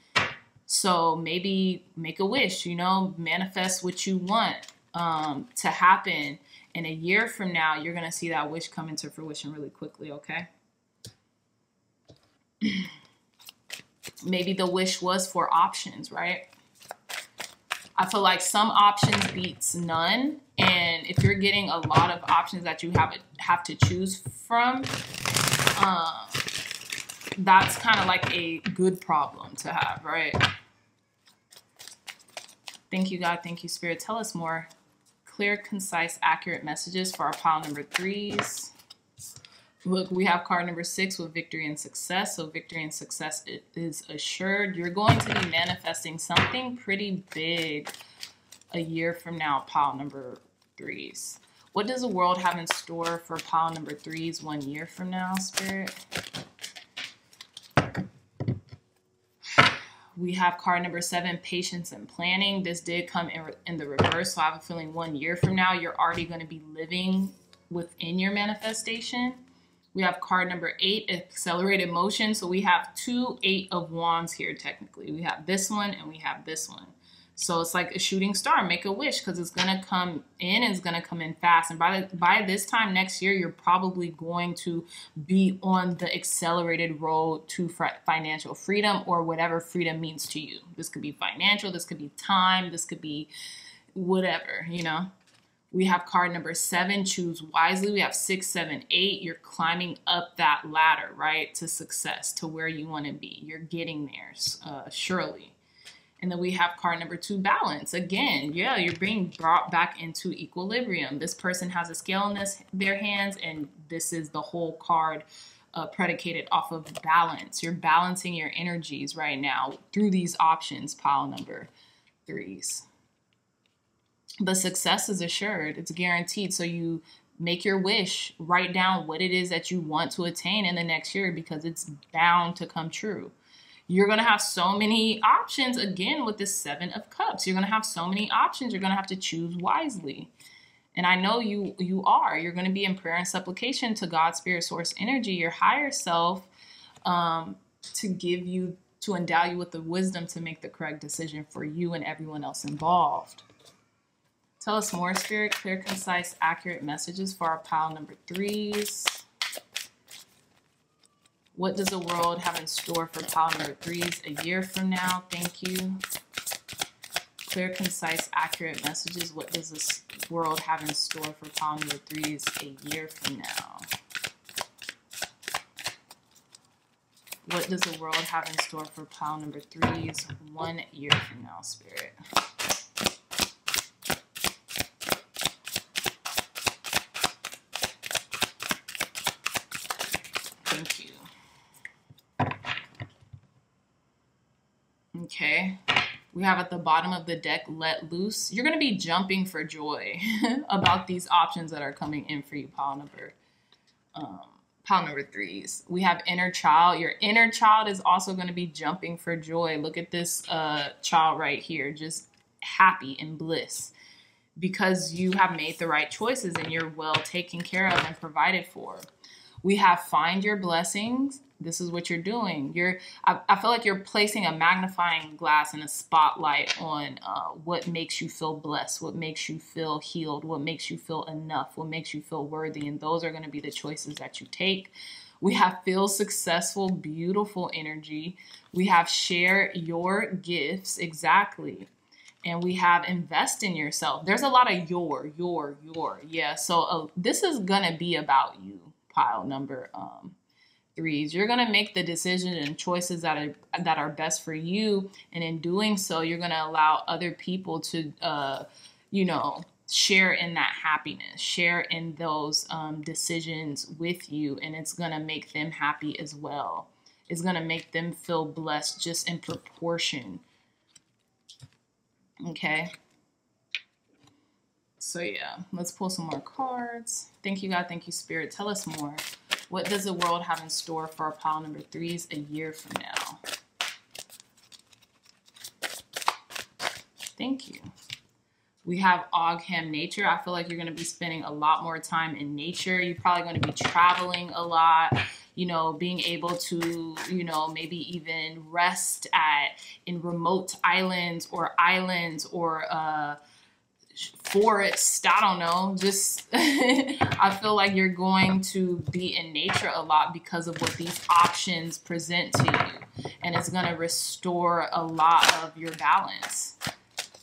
So maybe make a wish, you know, manifest what you want to happen. And a year from now, you're going to see that wish come into fruition really quickly, okay? Maybe the wish was for options, right? I feel like some options beats none, and if you're getting a lot of options that you have to choose from, that's kind of like a good problem to have, right? Thank you, God. Thank you, Spirit. Tell us more clear, concise, accurate messages for our pile number threes. Look, we have card number six with victory and success. So victory and success is assured. You're going to be manifesting something pretty big a year from now, pile number threes. What does the world have in store for pile number threes 1 year from now, Spirit? We have card number 7, patience and planning. This did come in the reverse, so I have a feeling 1 year from now, you're already going to be living within your manifestation. We have card number 8, accelerated motion. So we have 2 8 of wands here, technically. We have this one and we have this one. So it's like a shooting star, make a wish, because it's going to come in and it's going to come in fast. And by this time next year, you're probably going to be on the accelerated road to financial freedom, or whatever freedom means to you. This could be financial, this could be time, this could be whatever, you know. We have card number 7, choose wisely. We have 6, 7, 8. You're climbing up that ladder, right, to success, to where you want to be. You're getting there, surely. And then we have card number 2, balance. Again, yeah, you're being brought back into equilibrium. This person has a scale in their hands, and this is the whole card predicated off of balance. You're balancing your energies right now through these options, pile number 3s. But success is assured. It's guaranteed. So you make your wish, write down what it is that you want to attain in the next year, because it's bound to come true. You're going to have so many options, again, with the 7 of cups. You're going to have so many options. You're going to have to choose wisely. And I know you are. You're going to be in prayer and supplication to God, Spirit, Source, Energy, your higher self, to endow you with the wisdom to make the correct decision for you and everyone else involved. Tell us more, Spirit. Clear, concise, accurate messages for our pile number 3s. What does the world have in store for pile number 3s a year from now? Thank you. Clear, concise, accurate messages. What does this world have in store for pile number 3s a year from now? What does the world have in store for pile number 3s 1 year from now, Spirit? Okay, we have at the bottom of the deck, let loose. You're going to be jumping for joy about these options that are coming in for you, pile number 3s. We have inner child. Your inner child is also going to be jumping for joy. Look at this child right here, just happy and bliss, because you have made the right choices and you're well taken care of and provided for. We have find your blessings. This is what you're doing. I feel like you're placing a magnifying glass and a spotlight on what makes you feel blessed, what makes you feel healed, what makes you feel enough, what makes you feel worthy. And those are going to be the choices that you take. We have feel successful, beautiful energy. We have share your gifts. Exactly. And we have invest in yourself. There's a lot of your. Yeah. So this is going to be about you, pile number 3s. You're going to make the decisions and choices that are best for you, and in doing so, you're going to allow other people to share in that happiness, share in those decisions with you, and it's going to make them happy as well. It's going to make them feel blessed, just in proportion. Okay. So yeah, let's pull some more cards. Thank you, God. Thank you, Spirit. Tell us more. What does the world have in store for our pile number 3s a year from now? Thank you. We have Ogham, nature. I feel like you're going to be spending a lot more time in nature. You're probably going to be traveling a lot. You know, being able to, you know, maybe even rest in remote islands or forest, I don't know, just I feel like you're going to be in nature a lot because of what these options present to you, and it's going to restore a lot of your balance.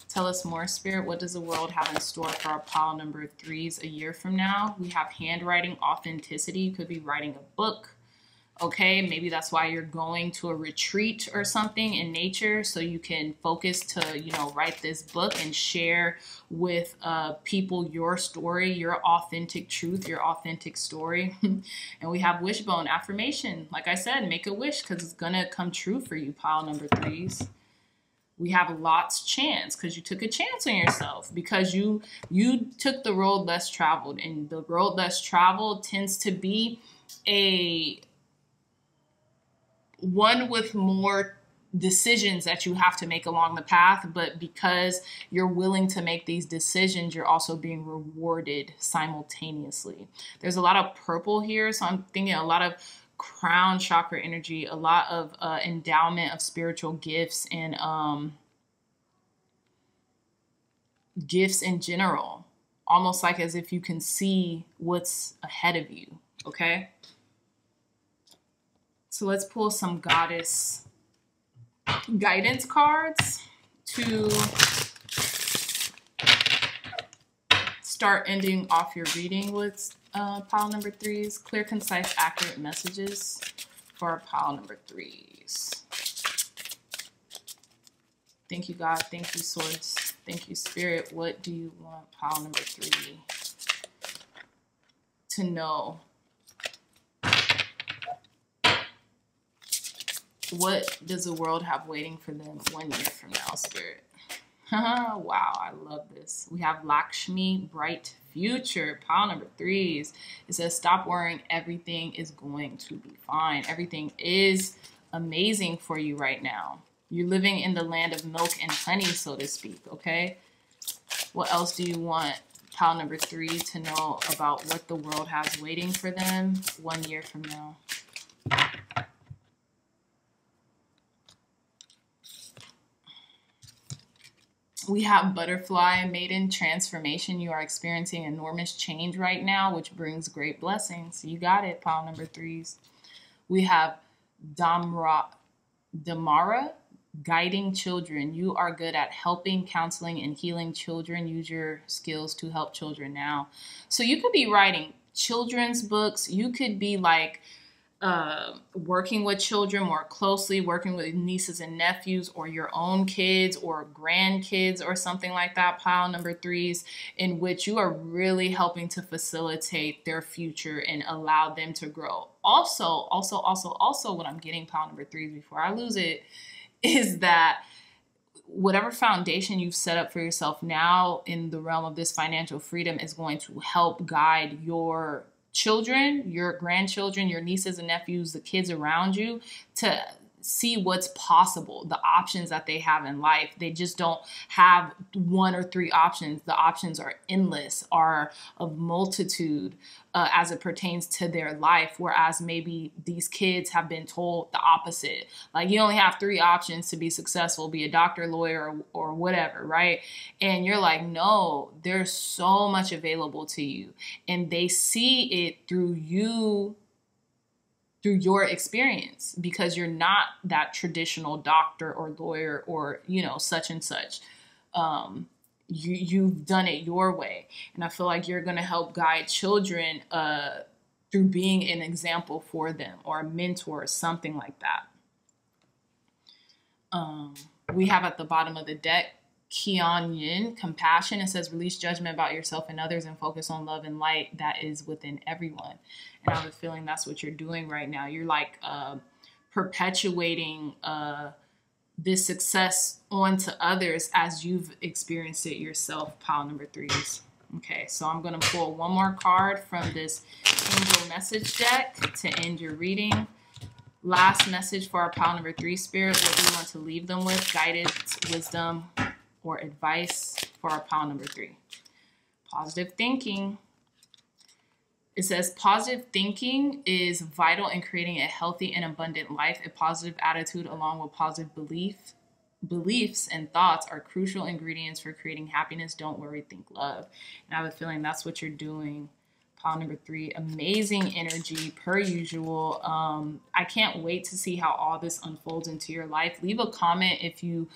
Tell us more, Spirit. What does the world have in store for our pile number 3s a year from now? We have handwriting, authenticity. You could be writing a book. Okay, maybe that's why you're going to a retreat or something in nature, so you can focus to, you know, write this book and share with people your story, your authentic truth, your authentic story. And we have wishbone, affirmation. Like I said, make a wish, because it's going to come true for you, pile number 3s. We have a lot's chance because you took a chance on yourself, because you took the road less traveled, and the road less traveled tends to be a one with more decisions that you have to make along the path. But because you're willing to make these decisions, you're also being rewarded simultaneously. There's a lot of purple here. So I'm thinking a lot of crown chakra energy, a lot of endowment of spiritual gifts and gifts in general, almost like as if you can see what's ahead of you. Okay, so let's pull some goddess guidance cards to start ending off your reading with. Pile number threes, clear, concise, accurate messages for pile number threes. Thank you, God. Thank you, Source. Thank you, Spirit. What do you want pile number three to know? What does the world have waiting for them 1 year from now, Spirit? Wow, I love this. We have Lakshmi, bright future, pile number threes. It says, stop worrying. Everything is going to be fine. Everything is amazing for you right now. You're living in the land of milk and honey, so to speak, okay? What else do you want pile number three to know about what the world has waiting for them 1 year from now? We have butterfly, maiden, transformation. You are experiencing enormous change right now, which brings great blessings. You got it, pile number threes. We have Damara, guiding children. You are good at helping, counseling, and healing children. Use your skills to help children now. So you could be writing children's books. You could be like working with children more closely, working with nieces and nephews or your own kids or grandkids or something like that, pile number threes, in which you are really helping to facilitate their future and allow them to grow. Also, what I'm getting pile number threes before I lose it is that whatever foundation you've set up for yourself now in the realm of this financial freedom is going to help guide your children, your grandchildren, your nieces and nephews, the kids around you, to see what's possible, the options that they have in life. They just don't have one or three options. The options are endless, are of multitude as it pertains to their life, whereas maybe these kids have been told the opposite. Like, you only have three options to be successful, be a doctor, lawyer, or whatever, right? And you're like, no, there's so much available to you. And they see it through you, through your experience, because you're not that traditional doctor or lawyer or, you know, such and such. You've done it your way. And I feel like you're going to help guide children through being an example for them or a mentor or something like that. We have at the bottom of the deck, Qian Yin, compassion. It says, release judgment about yourself and others and focus on love and light that is within everyone. And I have a feeling that's what you're doing right now. You're like perpetuating this success onto others as you've experienced it yourself, pile number threes. Okay, so I'm going to pull one more card from this angel message deck to end your reading. Last message for our pile number three, Spirit. What do you want to leave them with? Guidance, wisdom, or advice for our pile number three. Positive thinking. It says, positive thinking is vital in creating a healthy and abundant life. A positive attitude along with positive beliefs and thoughts are crucial ingredients for creating happiness. Don't worry, think love. And I have a feeling that's what you're doing, pile number three. Amazing energy per usual. I can't wait to see how all this unfolds into your life. Leave a comment if you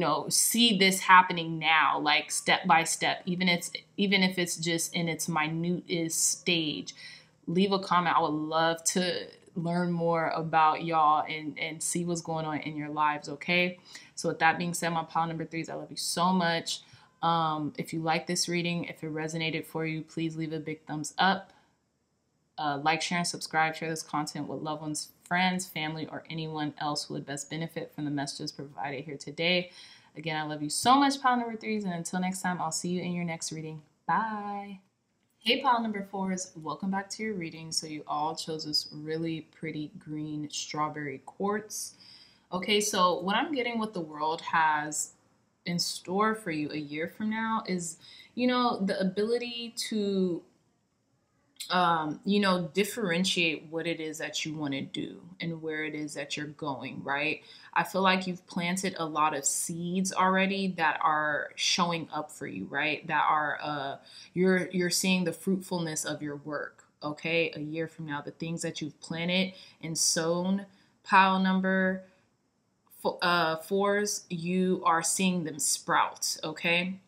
know, see this happening now, like step by step, even if it's just in its minutest stage. Leave a comment. I would love to learn more about y'all and see what's going on in your lives. Okay, so with that being said, my pile number threes, I love you so much. If you like this reading, if it resonated for you, please leave a big thumbs up, like, share, and subscribe. Share this content with loved ones, friends, family, or anyone else who would best benefit from the messages provided here today. Again, I love you so much, pile number threes. And until next time, I'll see you in your next reading. Bye. Hey, pile number fours, welcome back to your reading. So you all chose this really pretty green strawberry quartz. Okay, so what I'm getting what the world has in store for you a year from now is, you know, the ability to, you know, differentiate what it is that you want to do and where it is that you're going, right? I feel like you've planted a lot of seeds already that are showing up for you, right? That are, you're seeing the fruitfulness of your work, okay? A year from now, the things that you've planted and sown, pile number fours, you are seeing them sprout, okay?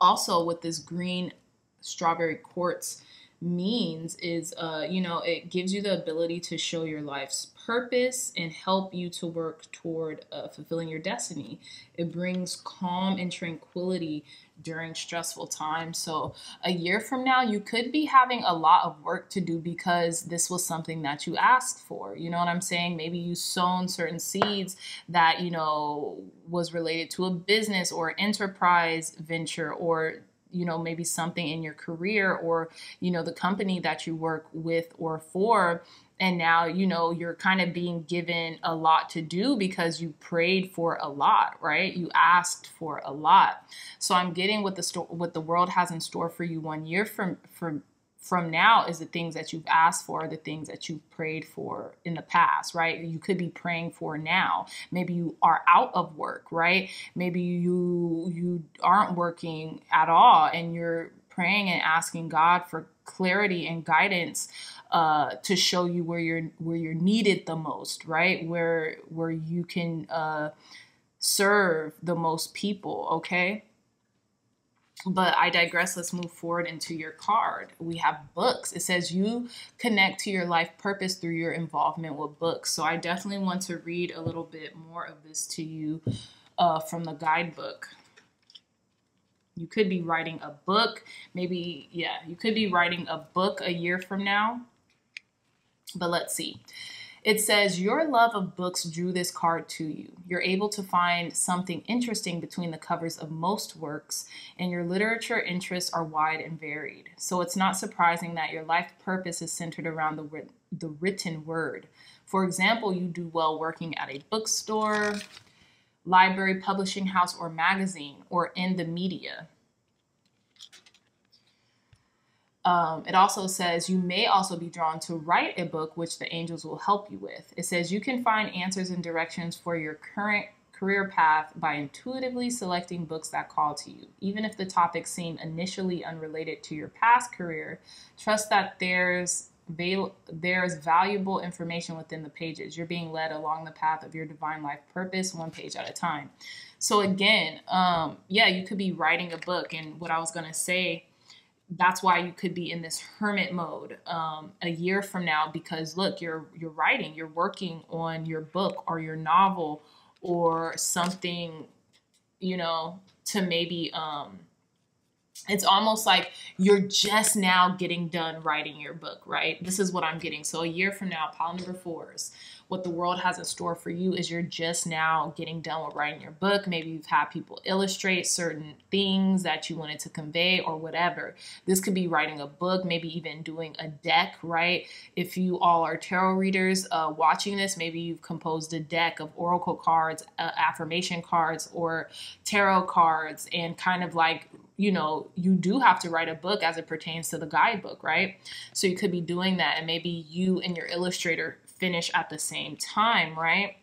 Also, with this green strawberry quartz means is, you know, it gives you the ability to show your life's purpose and help you to work toward fulfilling your destiny. It brings calm and tranquility during stressful times. So a year from now, you could be having a lot of work to do because this was something that you asked for. You know what I'm saying? Maybe you sown certain seeds that, you know, was related to a business or enterprise venture, or you know, maybe something in your career or, you know, the company that you work with or for. And now, you know, you're kind of being given a lot to do because you prayed for a lot, right? You asked for a lot. So I'm getting what the world has in store for you 1 year from now is the things that you've asked for, the things that you've prayed for in the past, right? You could be praying for now. Maybe you are out of work, right? Maybe you aren't working at all and you're praying and asking God for clarity and guidance to show you where you're needed the most, right? Where you can serve the most people, okay? But I digress. Let's move forward into your card. We have books. It says you connect to your life purpose through your involvement with books. So I definitely want to read a little bit more of this to you from the guidebook. You could be writing a book. Maybe, yeah, you could be writing a book a year from now. But let's see. It says, your love of books drew this card to you. You're able to find something interesting between the covers of most works, and your literature interests are wide and varied. So it's not surprising that your life purpose is centered around the written word. For example, you do well working at a bookstore, library, publishing house, or magazine, or in the media. It also says you may also be drawn to write a book, which the angels will help you with. It says you can find answers and directions for your current career path by intuitively selecting books that call to you. Even if the topics seem initially unrelated to your past career, trust that there's valuable information within the pages. You're being led along the path of your divine life purpose one page at a time. So again, yeah, you could be writing a book. And what I was going to say, that's why you could be in this hermit mode a year from now, because look, you're writing, you're working on your book or your novel or something, you know, to maybe, it's almost like you're just now getting done writing your book, right? This is what I'm getting. So a year from now, pile number fours, what the world has in store for you is you're just now getting done with writing your book. Maybe you've had people illustrate certain things that you wanted to convey or whatever. This could be writing a book, maybe even doing a deck, right? If you all are tarot readers watching this, maybe you've composed a deck of oracle cards, affirmation cards, or tarot cards, and kind of like, you know, you do have to write a book as it pertains to the guidebook, right? So you could be doing that, and maybe you and your illustrator finish at the same time, right?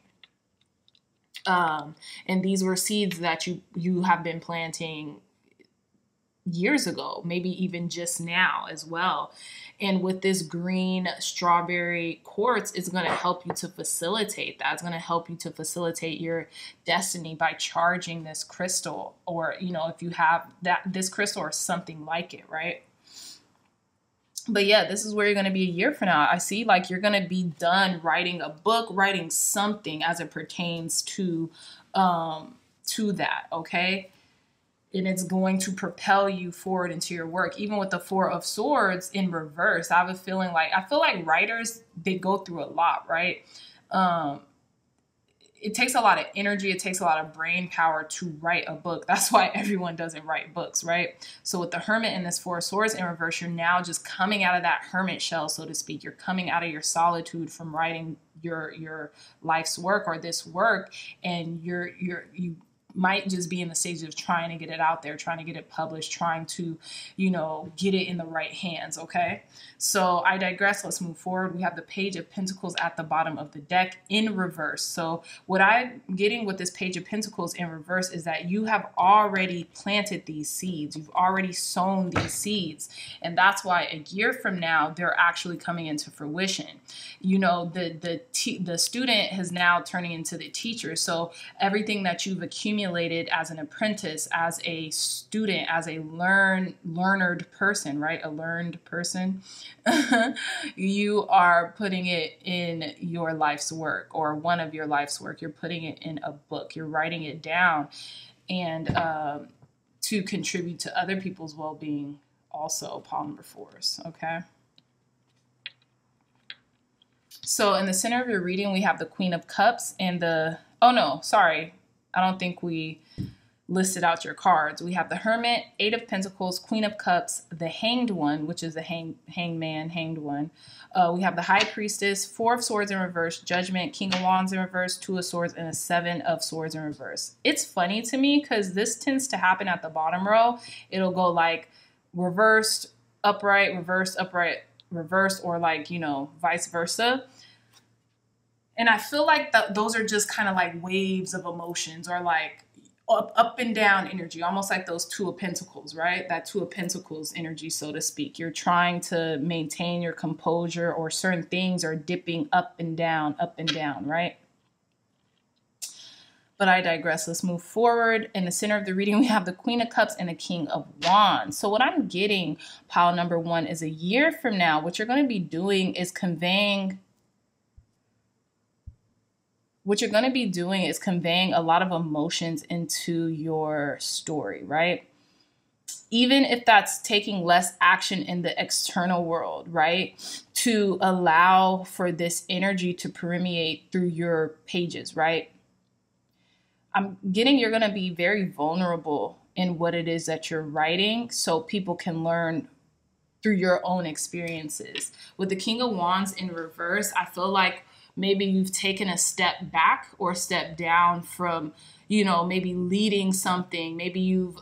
And these were seeds that you have been planting years ago, maybe even just now as well. And with this green strawberry quartz, it's going to help you to facilitate that. It's going to help you to facilitate your destiny by charging this crystal, or, you know, if you have this crystal or something like it, right? But yeah, this is where you're going to be a year from now. I see like you're going to be done writing a book, writing something as it pertains to that. Okay. And it's going to propel you forward into your work. Even with the Four of Swords in reverse, I have a feeling like, I feel like writers, they go through a lot, right? it takes a lot of energy. It takes a lot of brain power to write a book. That's why everyone doesn't write books, right? So with the Hermit in this Four of Swords in reverse, you're now just coming out of that hermit shell, so to speak. You're coming out of your solitude from writing your life's work or this work, and you might just be in the stage of trying to get it out there, trying to get it published, trying to, you know, get it in the right hands, okay? So I digress. Let's move forward. We have the Page of Pentacles at the bottom of the deck in reverse. So what I'm getting with this Page of Pentacles in reverse is that you have already planted these seeds. You've already sown these seeds. And that's why a year from now, they're actually coming into fruition. You know, the student is now turning into the teacher. So everything that you've accumulated as an apprentice, as a student, as a learned person, right? A learned person. You are putting it in your life's work, or one of your life's work. You're putting it in a book. You're writing it down, and to contribute to other people's well-being also, pile number fours, okay? So in the center of your reading, we have the Queen of Cups and the, oh no, sorry. I don't think we listed out your cards. We have the Hermit, Eight of Pentacles, Queen of Cups, the Hanged One, which is the hanged one. We have the High Priestess, Four of Swords in reverse, Judgment, King of Wands in reverse, Two of Swords, and a Seven of Swords in reverse. It's funny to me because this tends to happen at the bottom row. It'll go like reversed, upright, reversed, upright, reversed, or like, you know, vice versa. And I feel like those are just kind of like waves of emotions, or like up and down energy, almost like those Two of Pentacles, right? That Two of Pentacles energy, so to speak. You're trying to maintain your composure, or certain things are dipping up and down, right? But I digress. Let's move forward. In the center of the reading, we have the Queen of Cups and the King of Wands. So what I'm getting, pile number one, is a year from now, what you're going to be doing is conveying a lot of emotions into your story, right? Even if that's taking less action in the external world, right? To allow for this energy to permeate through your pages, right? I'm getting you're going to be very vulnerable in what it is that you're writing, so people can learn through your own experiences. With the King of Wands in reverse, I feel like maybe you've taken a step back or step down from, you know, maybe leading something. Maybe you've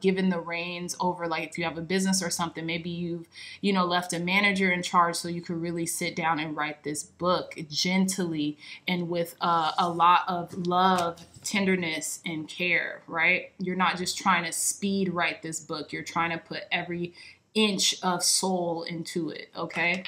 given the reins over, like if you have a business or something, maybe you've, you know, left a manager in charge so you could really sit down and write this book gently and with a lot of love, tenderness, and care, right? You're not just trying to speed write this book. You're trying to put every inch of soul into it, okay?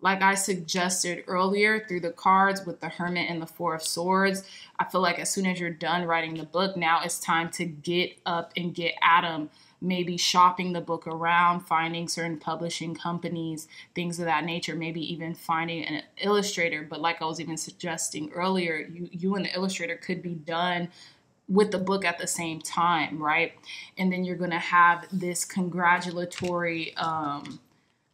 Like I suggested earlier through the cards with the Hermit and the Four of Swords, I feel like as soon as you're done writing the book, now it's time to get up and get at them. Maybe shopping the book around, finding certain publishing companies, things of that nature, maybe even finding an illustrator. But like I was even suggesting earlier, you and the illustrator could be done with the book at the same time, right? And then you're going to have this congratulatory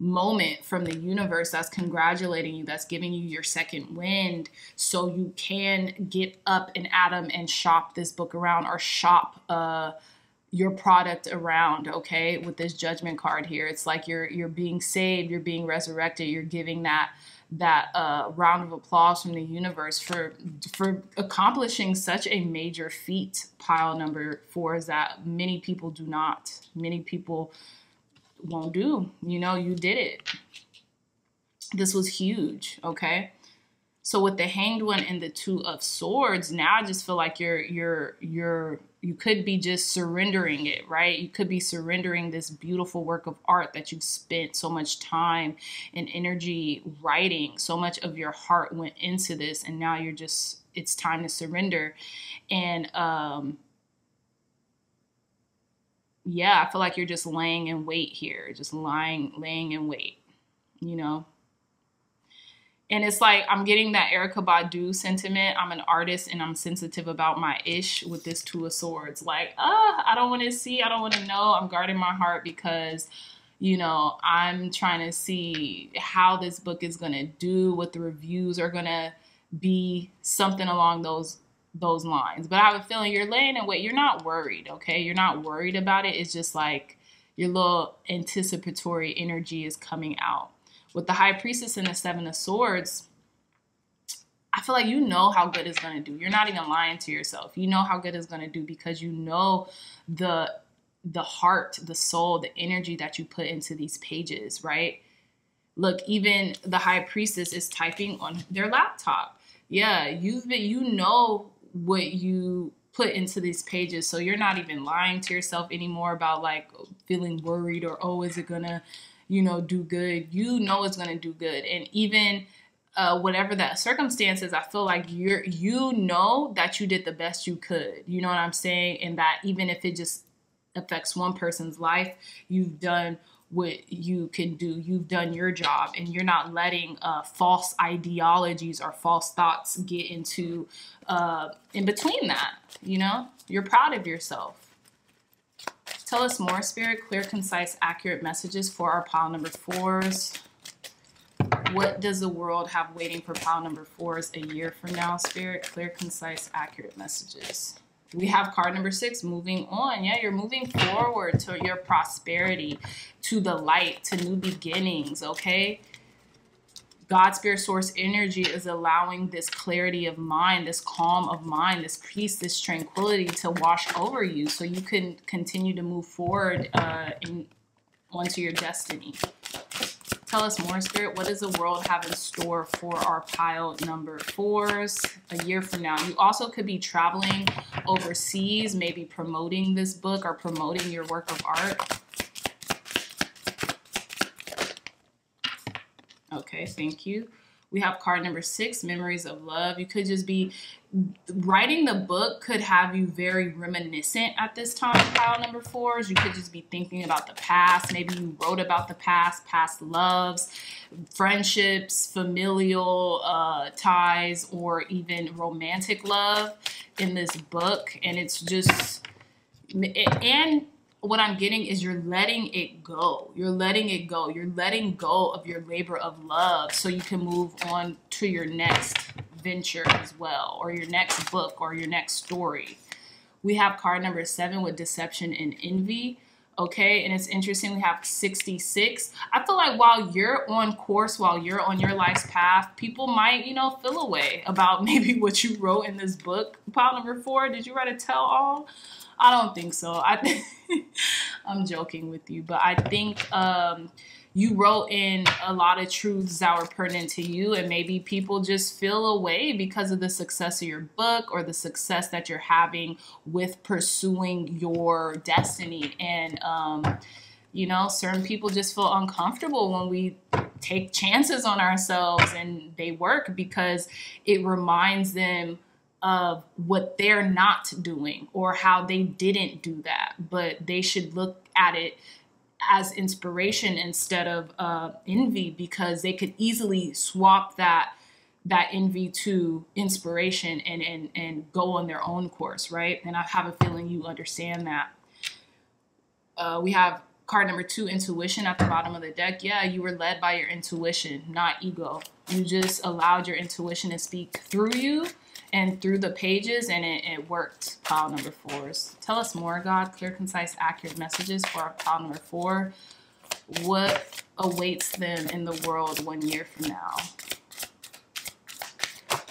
moment from the universe that's congratulating you, that's giving you your second wind, so you can get up and at 'em and shop this book around, or shop your product around, okay? With this Judgment card here, it's like you're being saved, you're being resurrected, you're giving that round of applause from the universe for accomplishing such a major feat. Pile number four is that many people won't do. You know, you did it. This was huge, okay? So with the Hanged One and the Two of Swords, now I just feel like you could be just surrendering it, right? You could be surrendering this beautiful work of art that you've spent so much time and energy writing. So much of your heart went into this, and now you're just, it's time to surrender. And yeah, I feel like you're just laying in wait here, just laying in wait, you know? And it's like, I'm getting that Erykah Badu sentiment. I'm an artist and I'm sensitive about my ish with this Two of Swords. Like, I don't want to see, I don't want to know. I'm guarding my heart because, you know, I'm trying to see how this book is going to do, what the reviews are going to be something along those lines. But I have a feeling you're laying in wait. You're not worried, okay? You're not worried about it. It's just like your little anticipatory energy is coming out. With the High Priestess and the Seven of Swords, I feel like you know how good it's going to do. You're not even lying to yourself. You know how good it's going to do because you know the heart, the soul, the energy that you put into these pages, right? Look, even the High Priestess is typing on their laptop. Yeah, you know what you put into these pages, so you're not even lying to yourself anymore about like feeling worried or, oh, is it going to, you know, do good? You know it's going to do good. And even whatever that circumstance is, I feel like you know that you did the best you could. You know what I'm saying? And that even if it just affects one person's life, you've done what you can do. You've done your job, and you're not letting false ideologies or false thoughts get into in between that. You know, you're proud of yourself. Tell us more, Spirit. Clear, concise, accurate messages for our pile number fours. What does the world have waiting for pile number fours a year from now, Spirit? Clear, concise, accurate messages. We have card number 6, moving on. Yeah, you're moving forward to your prosperity, to the light, to new beginnings, okay? God, Spirit, Source, Energy is allowing this clarity of mind, this calm of mind, this peace, this tranquility to wash over you so you can continue to move forward onto your destiny. Tell us more, Spirit. What does the world have in store for our pile number 4s a year from now? You also could be traveling overseas, maybe promoting this book or promoting your work of art. Okay, thank you. We have card number 6, Memories of Love. You could just be writing the book, could have you very reminiscent at this time, pile number 4s. You could just be thinking about the past. Maybe you wrote about the past, past loves, friendships, familial ties, or even romantic love in this book. And it's just, and what I'm getting is you're letting it go. You're letting it go. You're letting go of your labor of love so you can move on to your next venture as well, or your next book, or your next story. We have card number 7 with Deception and Envy. Okay, and it's interesting, we have 66. I feel like while you're on course, while you're on your life's path, people might, you know, feel away about maybe what you wrote in this book. Pile number 4, did you write a tell-all? I don't think so. I'm joking with you, but I think you wrote in a lot of truths that were pertinent to you, and maybe people just feel away because of the success of your book or the success that you're having with pursuing your destiny. And, you know, certain people just feel uncomfortable when we take chances on ourselves and they work, because it reminds them of what they're not doing or how they didn't do that. But they should look at it as inspiration instead of envy, because they could easily swap that envy to inspiration and go on their own course, right? And I have a feeling you understand that. We have card number 2, intuition at the bottom of the deck. Yeah, you were led by your intuition, not ego. You just allowed your intuition to speak through you and through the pages, and it worked, pile number 4s. Tell us more, God. Clear, concise, accurate messages for our pile number 4. What awaits them in the world 1 year from now?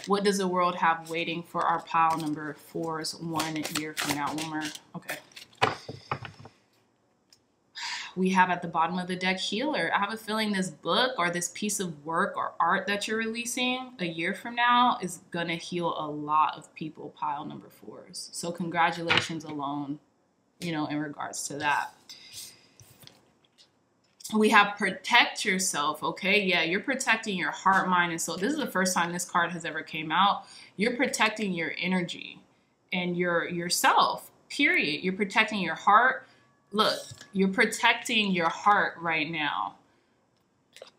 What does the world have waiting for our pile number 4s 1 year from now? One more. Okay. We have at the bottom of the deck, healer. I have a feeling this book or this piece of work or art that you're releasing a year from now is going to heal a lot of people, pile number 4s. So congratulations alone, you know, in regards to that. We have protect yourself, okay? Yeah, you're protecting your heart, mind, and soul. This is the first time this card has ever came out. You're protecting your energy and yourself, period. You're protecting your heart. Look, you're protecting your heart right now,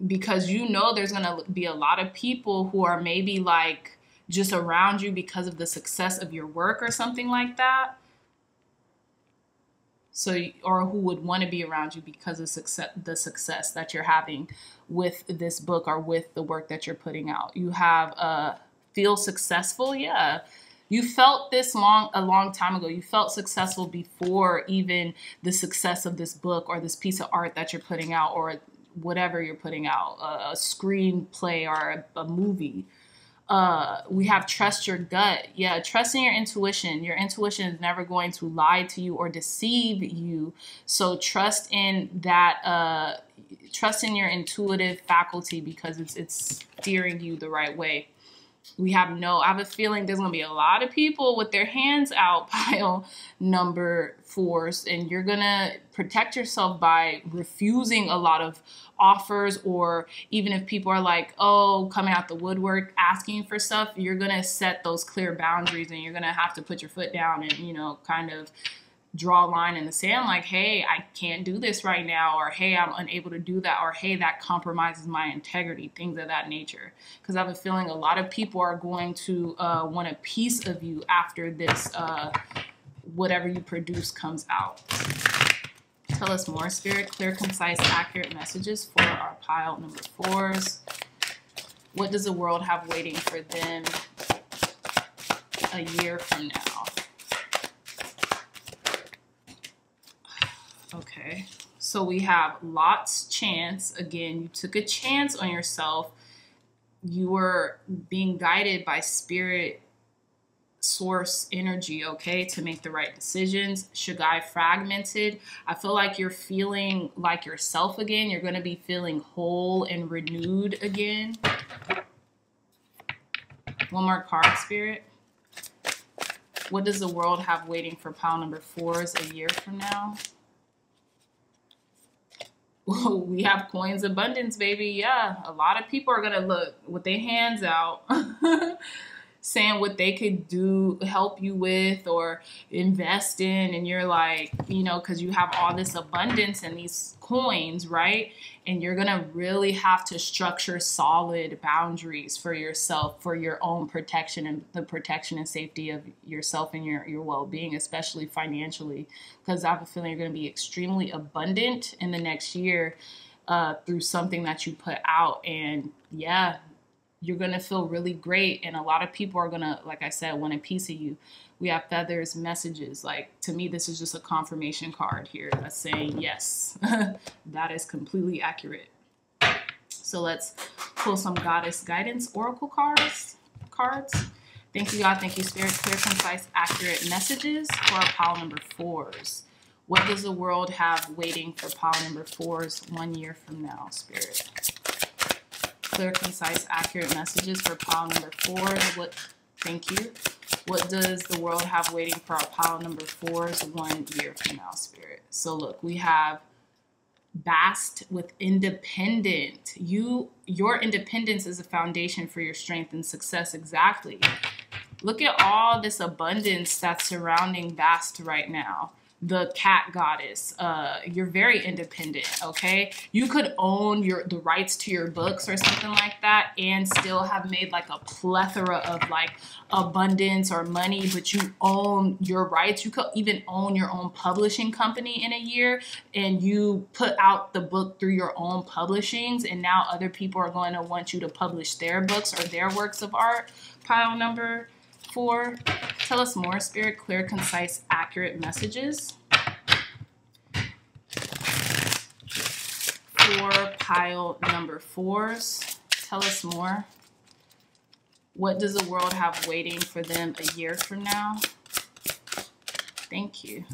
because you know there's going to be a lot of people who are maybe like just around you because of the success of your work or something like that. So, or who would want to be around you because of the success that you're having with this book or with the work that you're putting out. You have feel successful? Yeah. You felt this a long time ago. You felt successful before even the success of this book or this piece of art that you're putting out, or whatever you're putting out, a screenplay or a movie. We have trust your gut. Yeah, trusting your intuition. Your intuition is never going to lie to you or deceive you. So trust in that, trust in your intuitive faculty, because it's steering you the right way. I have a feeling there's going to be a lot of people with their hands out, pile number fours, and you're going to protect yourself by refusing a lot of offers, or even if people are like, oh, coming out the woodwork, asking for stuff, you're going to set those clear boundaries, and you're going to have to put your foot down and, you know, kind of draw a line in the sand, like, hey, I can't do this right now, or hey, I'm unable to do that, or hey, that compromises my integrity, things of that nature. Because I have a feeling a lot of people are going to want a piece of you after this, whatever you produce comes out. Tell us more, Spirit. Clear, concise, accurate messages for our pile number fours. What does the world have waiting for them a year from now? Okay, so we have lots chance. Again, you took a chance on yourself. You were being guided by spirit, source, energy, okay, to make the right decisions. Shagai fragmented. I feel like you're feeling like yourself again. You're going to be feeling whole and renewed again. One more card, Spirit. What does the world have waiting for pile number fours a year from now? We have coins abundance, baby. Yeah, a lot of people are going to look with their hands out saying what they could do, help you with, or invest in. And you're like, you know, because you have all this abundance and these coins, right? And you're going to really have to structure solid boundaries for yourself, for your own protection and the protection and safety of yourself and your well-being, especially financially, because I have a feeling you're going to be extremely abundant in the next year through something that you put out. And yeah, you're going to feel really great. And a lot of people are going to, like I said, want a piece of you. We have feathers, messages. Like, to me, this is just a confirmation card here that's saying, yes, that is completely accurate. So let's pull some goddess guidance oracle cards. Thank you, God. Thank you, Spirit. Clear, concise, accurate messages for our pile number fours. What does the world have waiting for pile number fours 1 year from now, Spirit? Clear, concise, accurate messages for pile number fours. Thank you. What does the world have waiting for our pile number fours 1 year from now, Spirit? So look, we have vast with independent. Your independence is a foundation for your strength and success. Exactly. Look at all this abundance that's surrounding vast right now. The cat goddess, you're very independent, okay? You could own the rights to your books or something like that and still have made like a plethora of like abundance or money, but you own your rights. You could even own your own publishing company in a year, and you put out the book through your own publishings, and now other people are going to want you to publish their books or their works of art. Pile number four. Tell us more, Spirit. Clear, concise, accurate messages for pile number fours. Tell us more. What does the world have waiting for them a year from now? Thank you.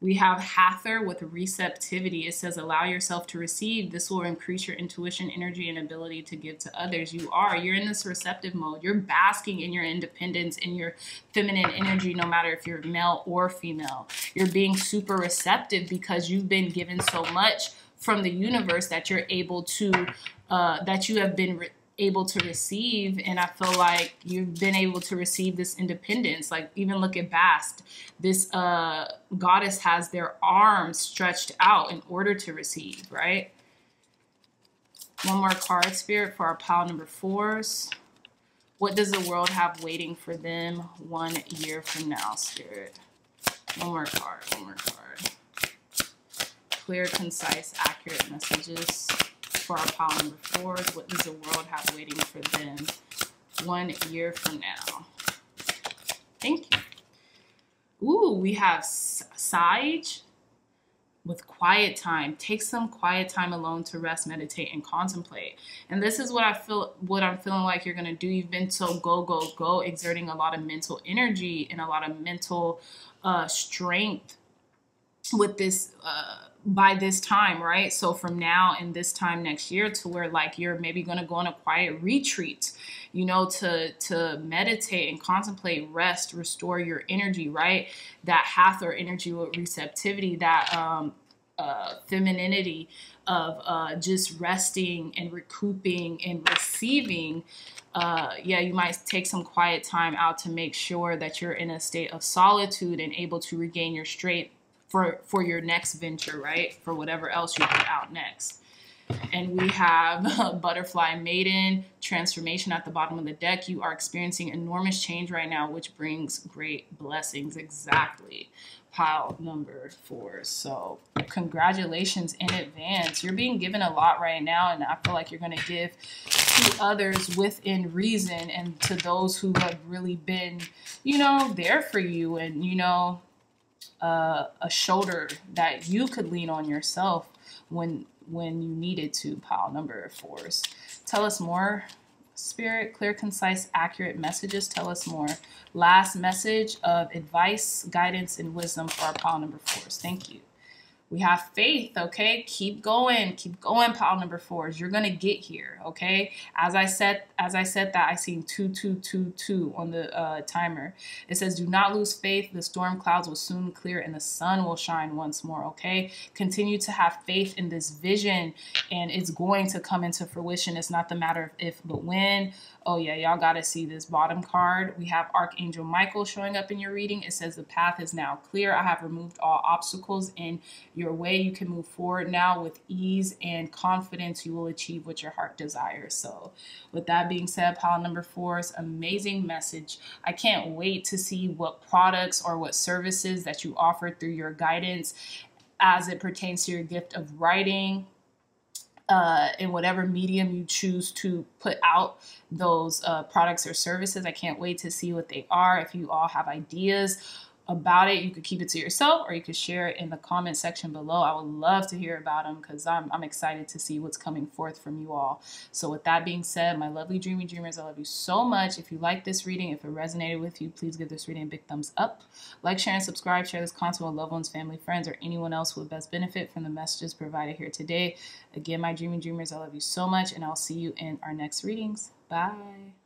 We have Hathor with receptivity. It says, allow yourself to receive. This will increase your intuition, energy, and ability to give to others. You're in this receptive mode. You're basking in your independence, in your feminine energy, no matter if you're male or female. You're being super receptive because you've been given so much from the universe that you're able to, that you have been able to receive. And I feel like you've been able to receive this independence. Like, even look at Bast. This goddess has their arms stretched out in order to receive, right? One more card, Spirit, for our pile number fours. What does the world have waiting for them 1 year from now, Spirit? One more card. Clear, concise, accurate messages for our pile number fours. What does the world have waiting for them 1 year from now. Thank you. Ooh, we have Sag with quiet time. Take some quiet time alone to rest, meditate, and contemplate. And this is what I feel, what I'm feeling like you're gonna do. You've been so go, go, go, exerting a lot of mental energy and a lot of mental strength with this by this time, right? So from now and this time next year to where like you're maybe gonna go on a quiet retreat, you know, to meditate and contemplate, rest, restore your energy, right? That Hathor or energy with receptivity, that femininity of just resting and recouping and receiving. Yeah, you might take some quiet time out to make sure that you're in a state of solitude and able to regain your strength for your next venture, right? For whatever else you put out next. And we have Butterfly Maiden, transformation at the bottom of the deck. You are experiencing enormous change right now, which brings great blessings. Exactly. Pile number 4. So congratulations in advance. You're being given a lot right now, and I feel like you're going to give to others within reason and to those who have really been, you know, there for you and, you know, a shoulder that you could lean on yourself when you needed to. Pile number 4s. Tell us more, Spirit. Clear, concise, accurate messages. Tell us more. Last message of advice, guidance, and wisdom for our pile number 4s. Thank you. We have faith, okay? Keep going, pile number 4s. You're gonna get here, okay? As I said that, I seen 2222 on the timer. It says, do not lose faith. The storm clouds will soon clear and the sun will shine once more, okay? Continue to have faith in this vision and it's going to come into fruition. It's not the matter of if, but when. Oh yeah, y'all gotta see this bottom card. We have Archangel Michael showing up in your reading. It says, the path is now clear. I have removed all obstacles in your way. You can move forward now with ease and confidence. You will achieve what your heart desires. So with that being said, pile number 4's amazing message. I can't wait to see what products or what services that you offer through your guidance as it pertains to your gift of writing, in whatever medium you choose to put out those products or services. I can't wait to see what they are. If you all have ideas about it, you could keep it to yourself or you could share it in the comment section below. I would love to hear about them because I'm excited to see what's coming forth from you all. So with that being said, my lovely dreamy dreamers, I love you so much. If you like this reading, if it resonated with you, please give this reading a big thumbs up. Like, share, and subscribe. Share this content with loved ones, family, friends, or anyone else who would best benefit from the messages provided here today. Again, my dreamy dreamers, I love you so much, and I'll see you in our next readings. Bye.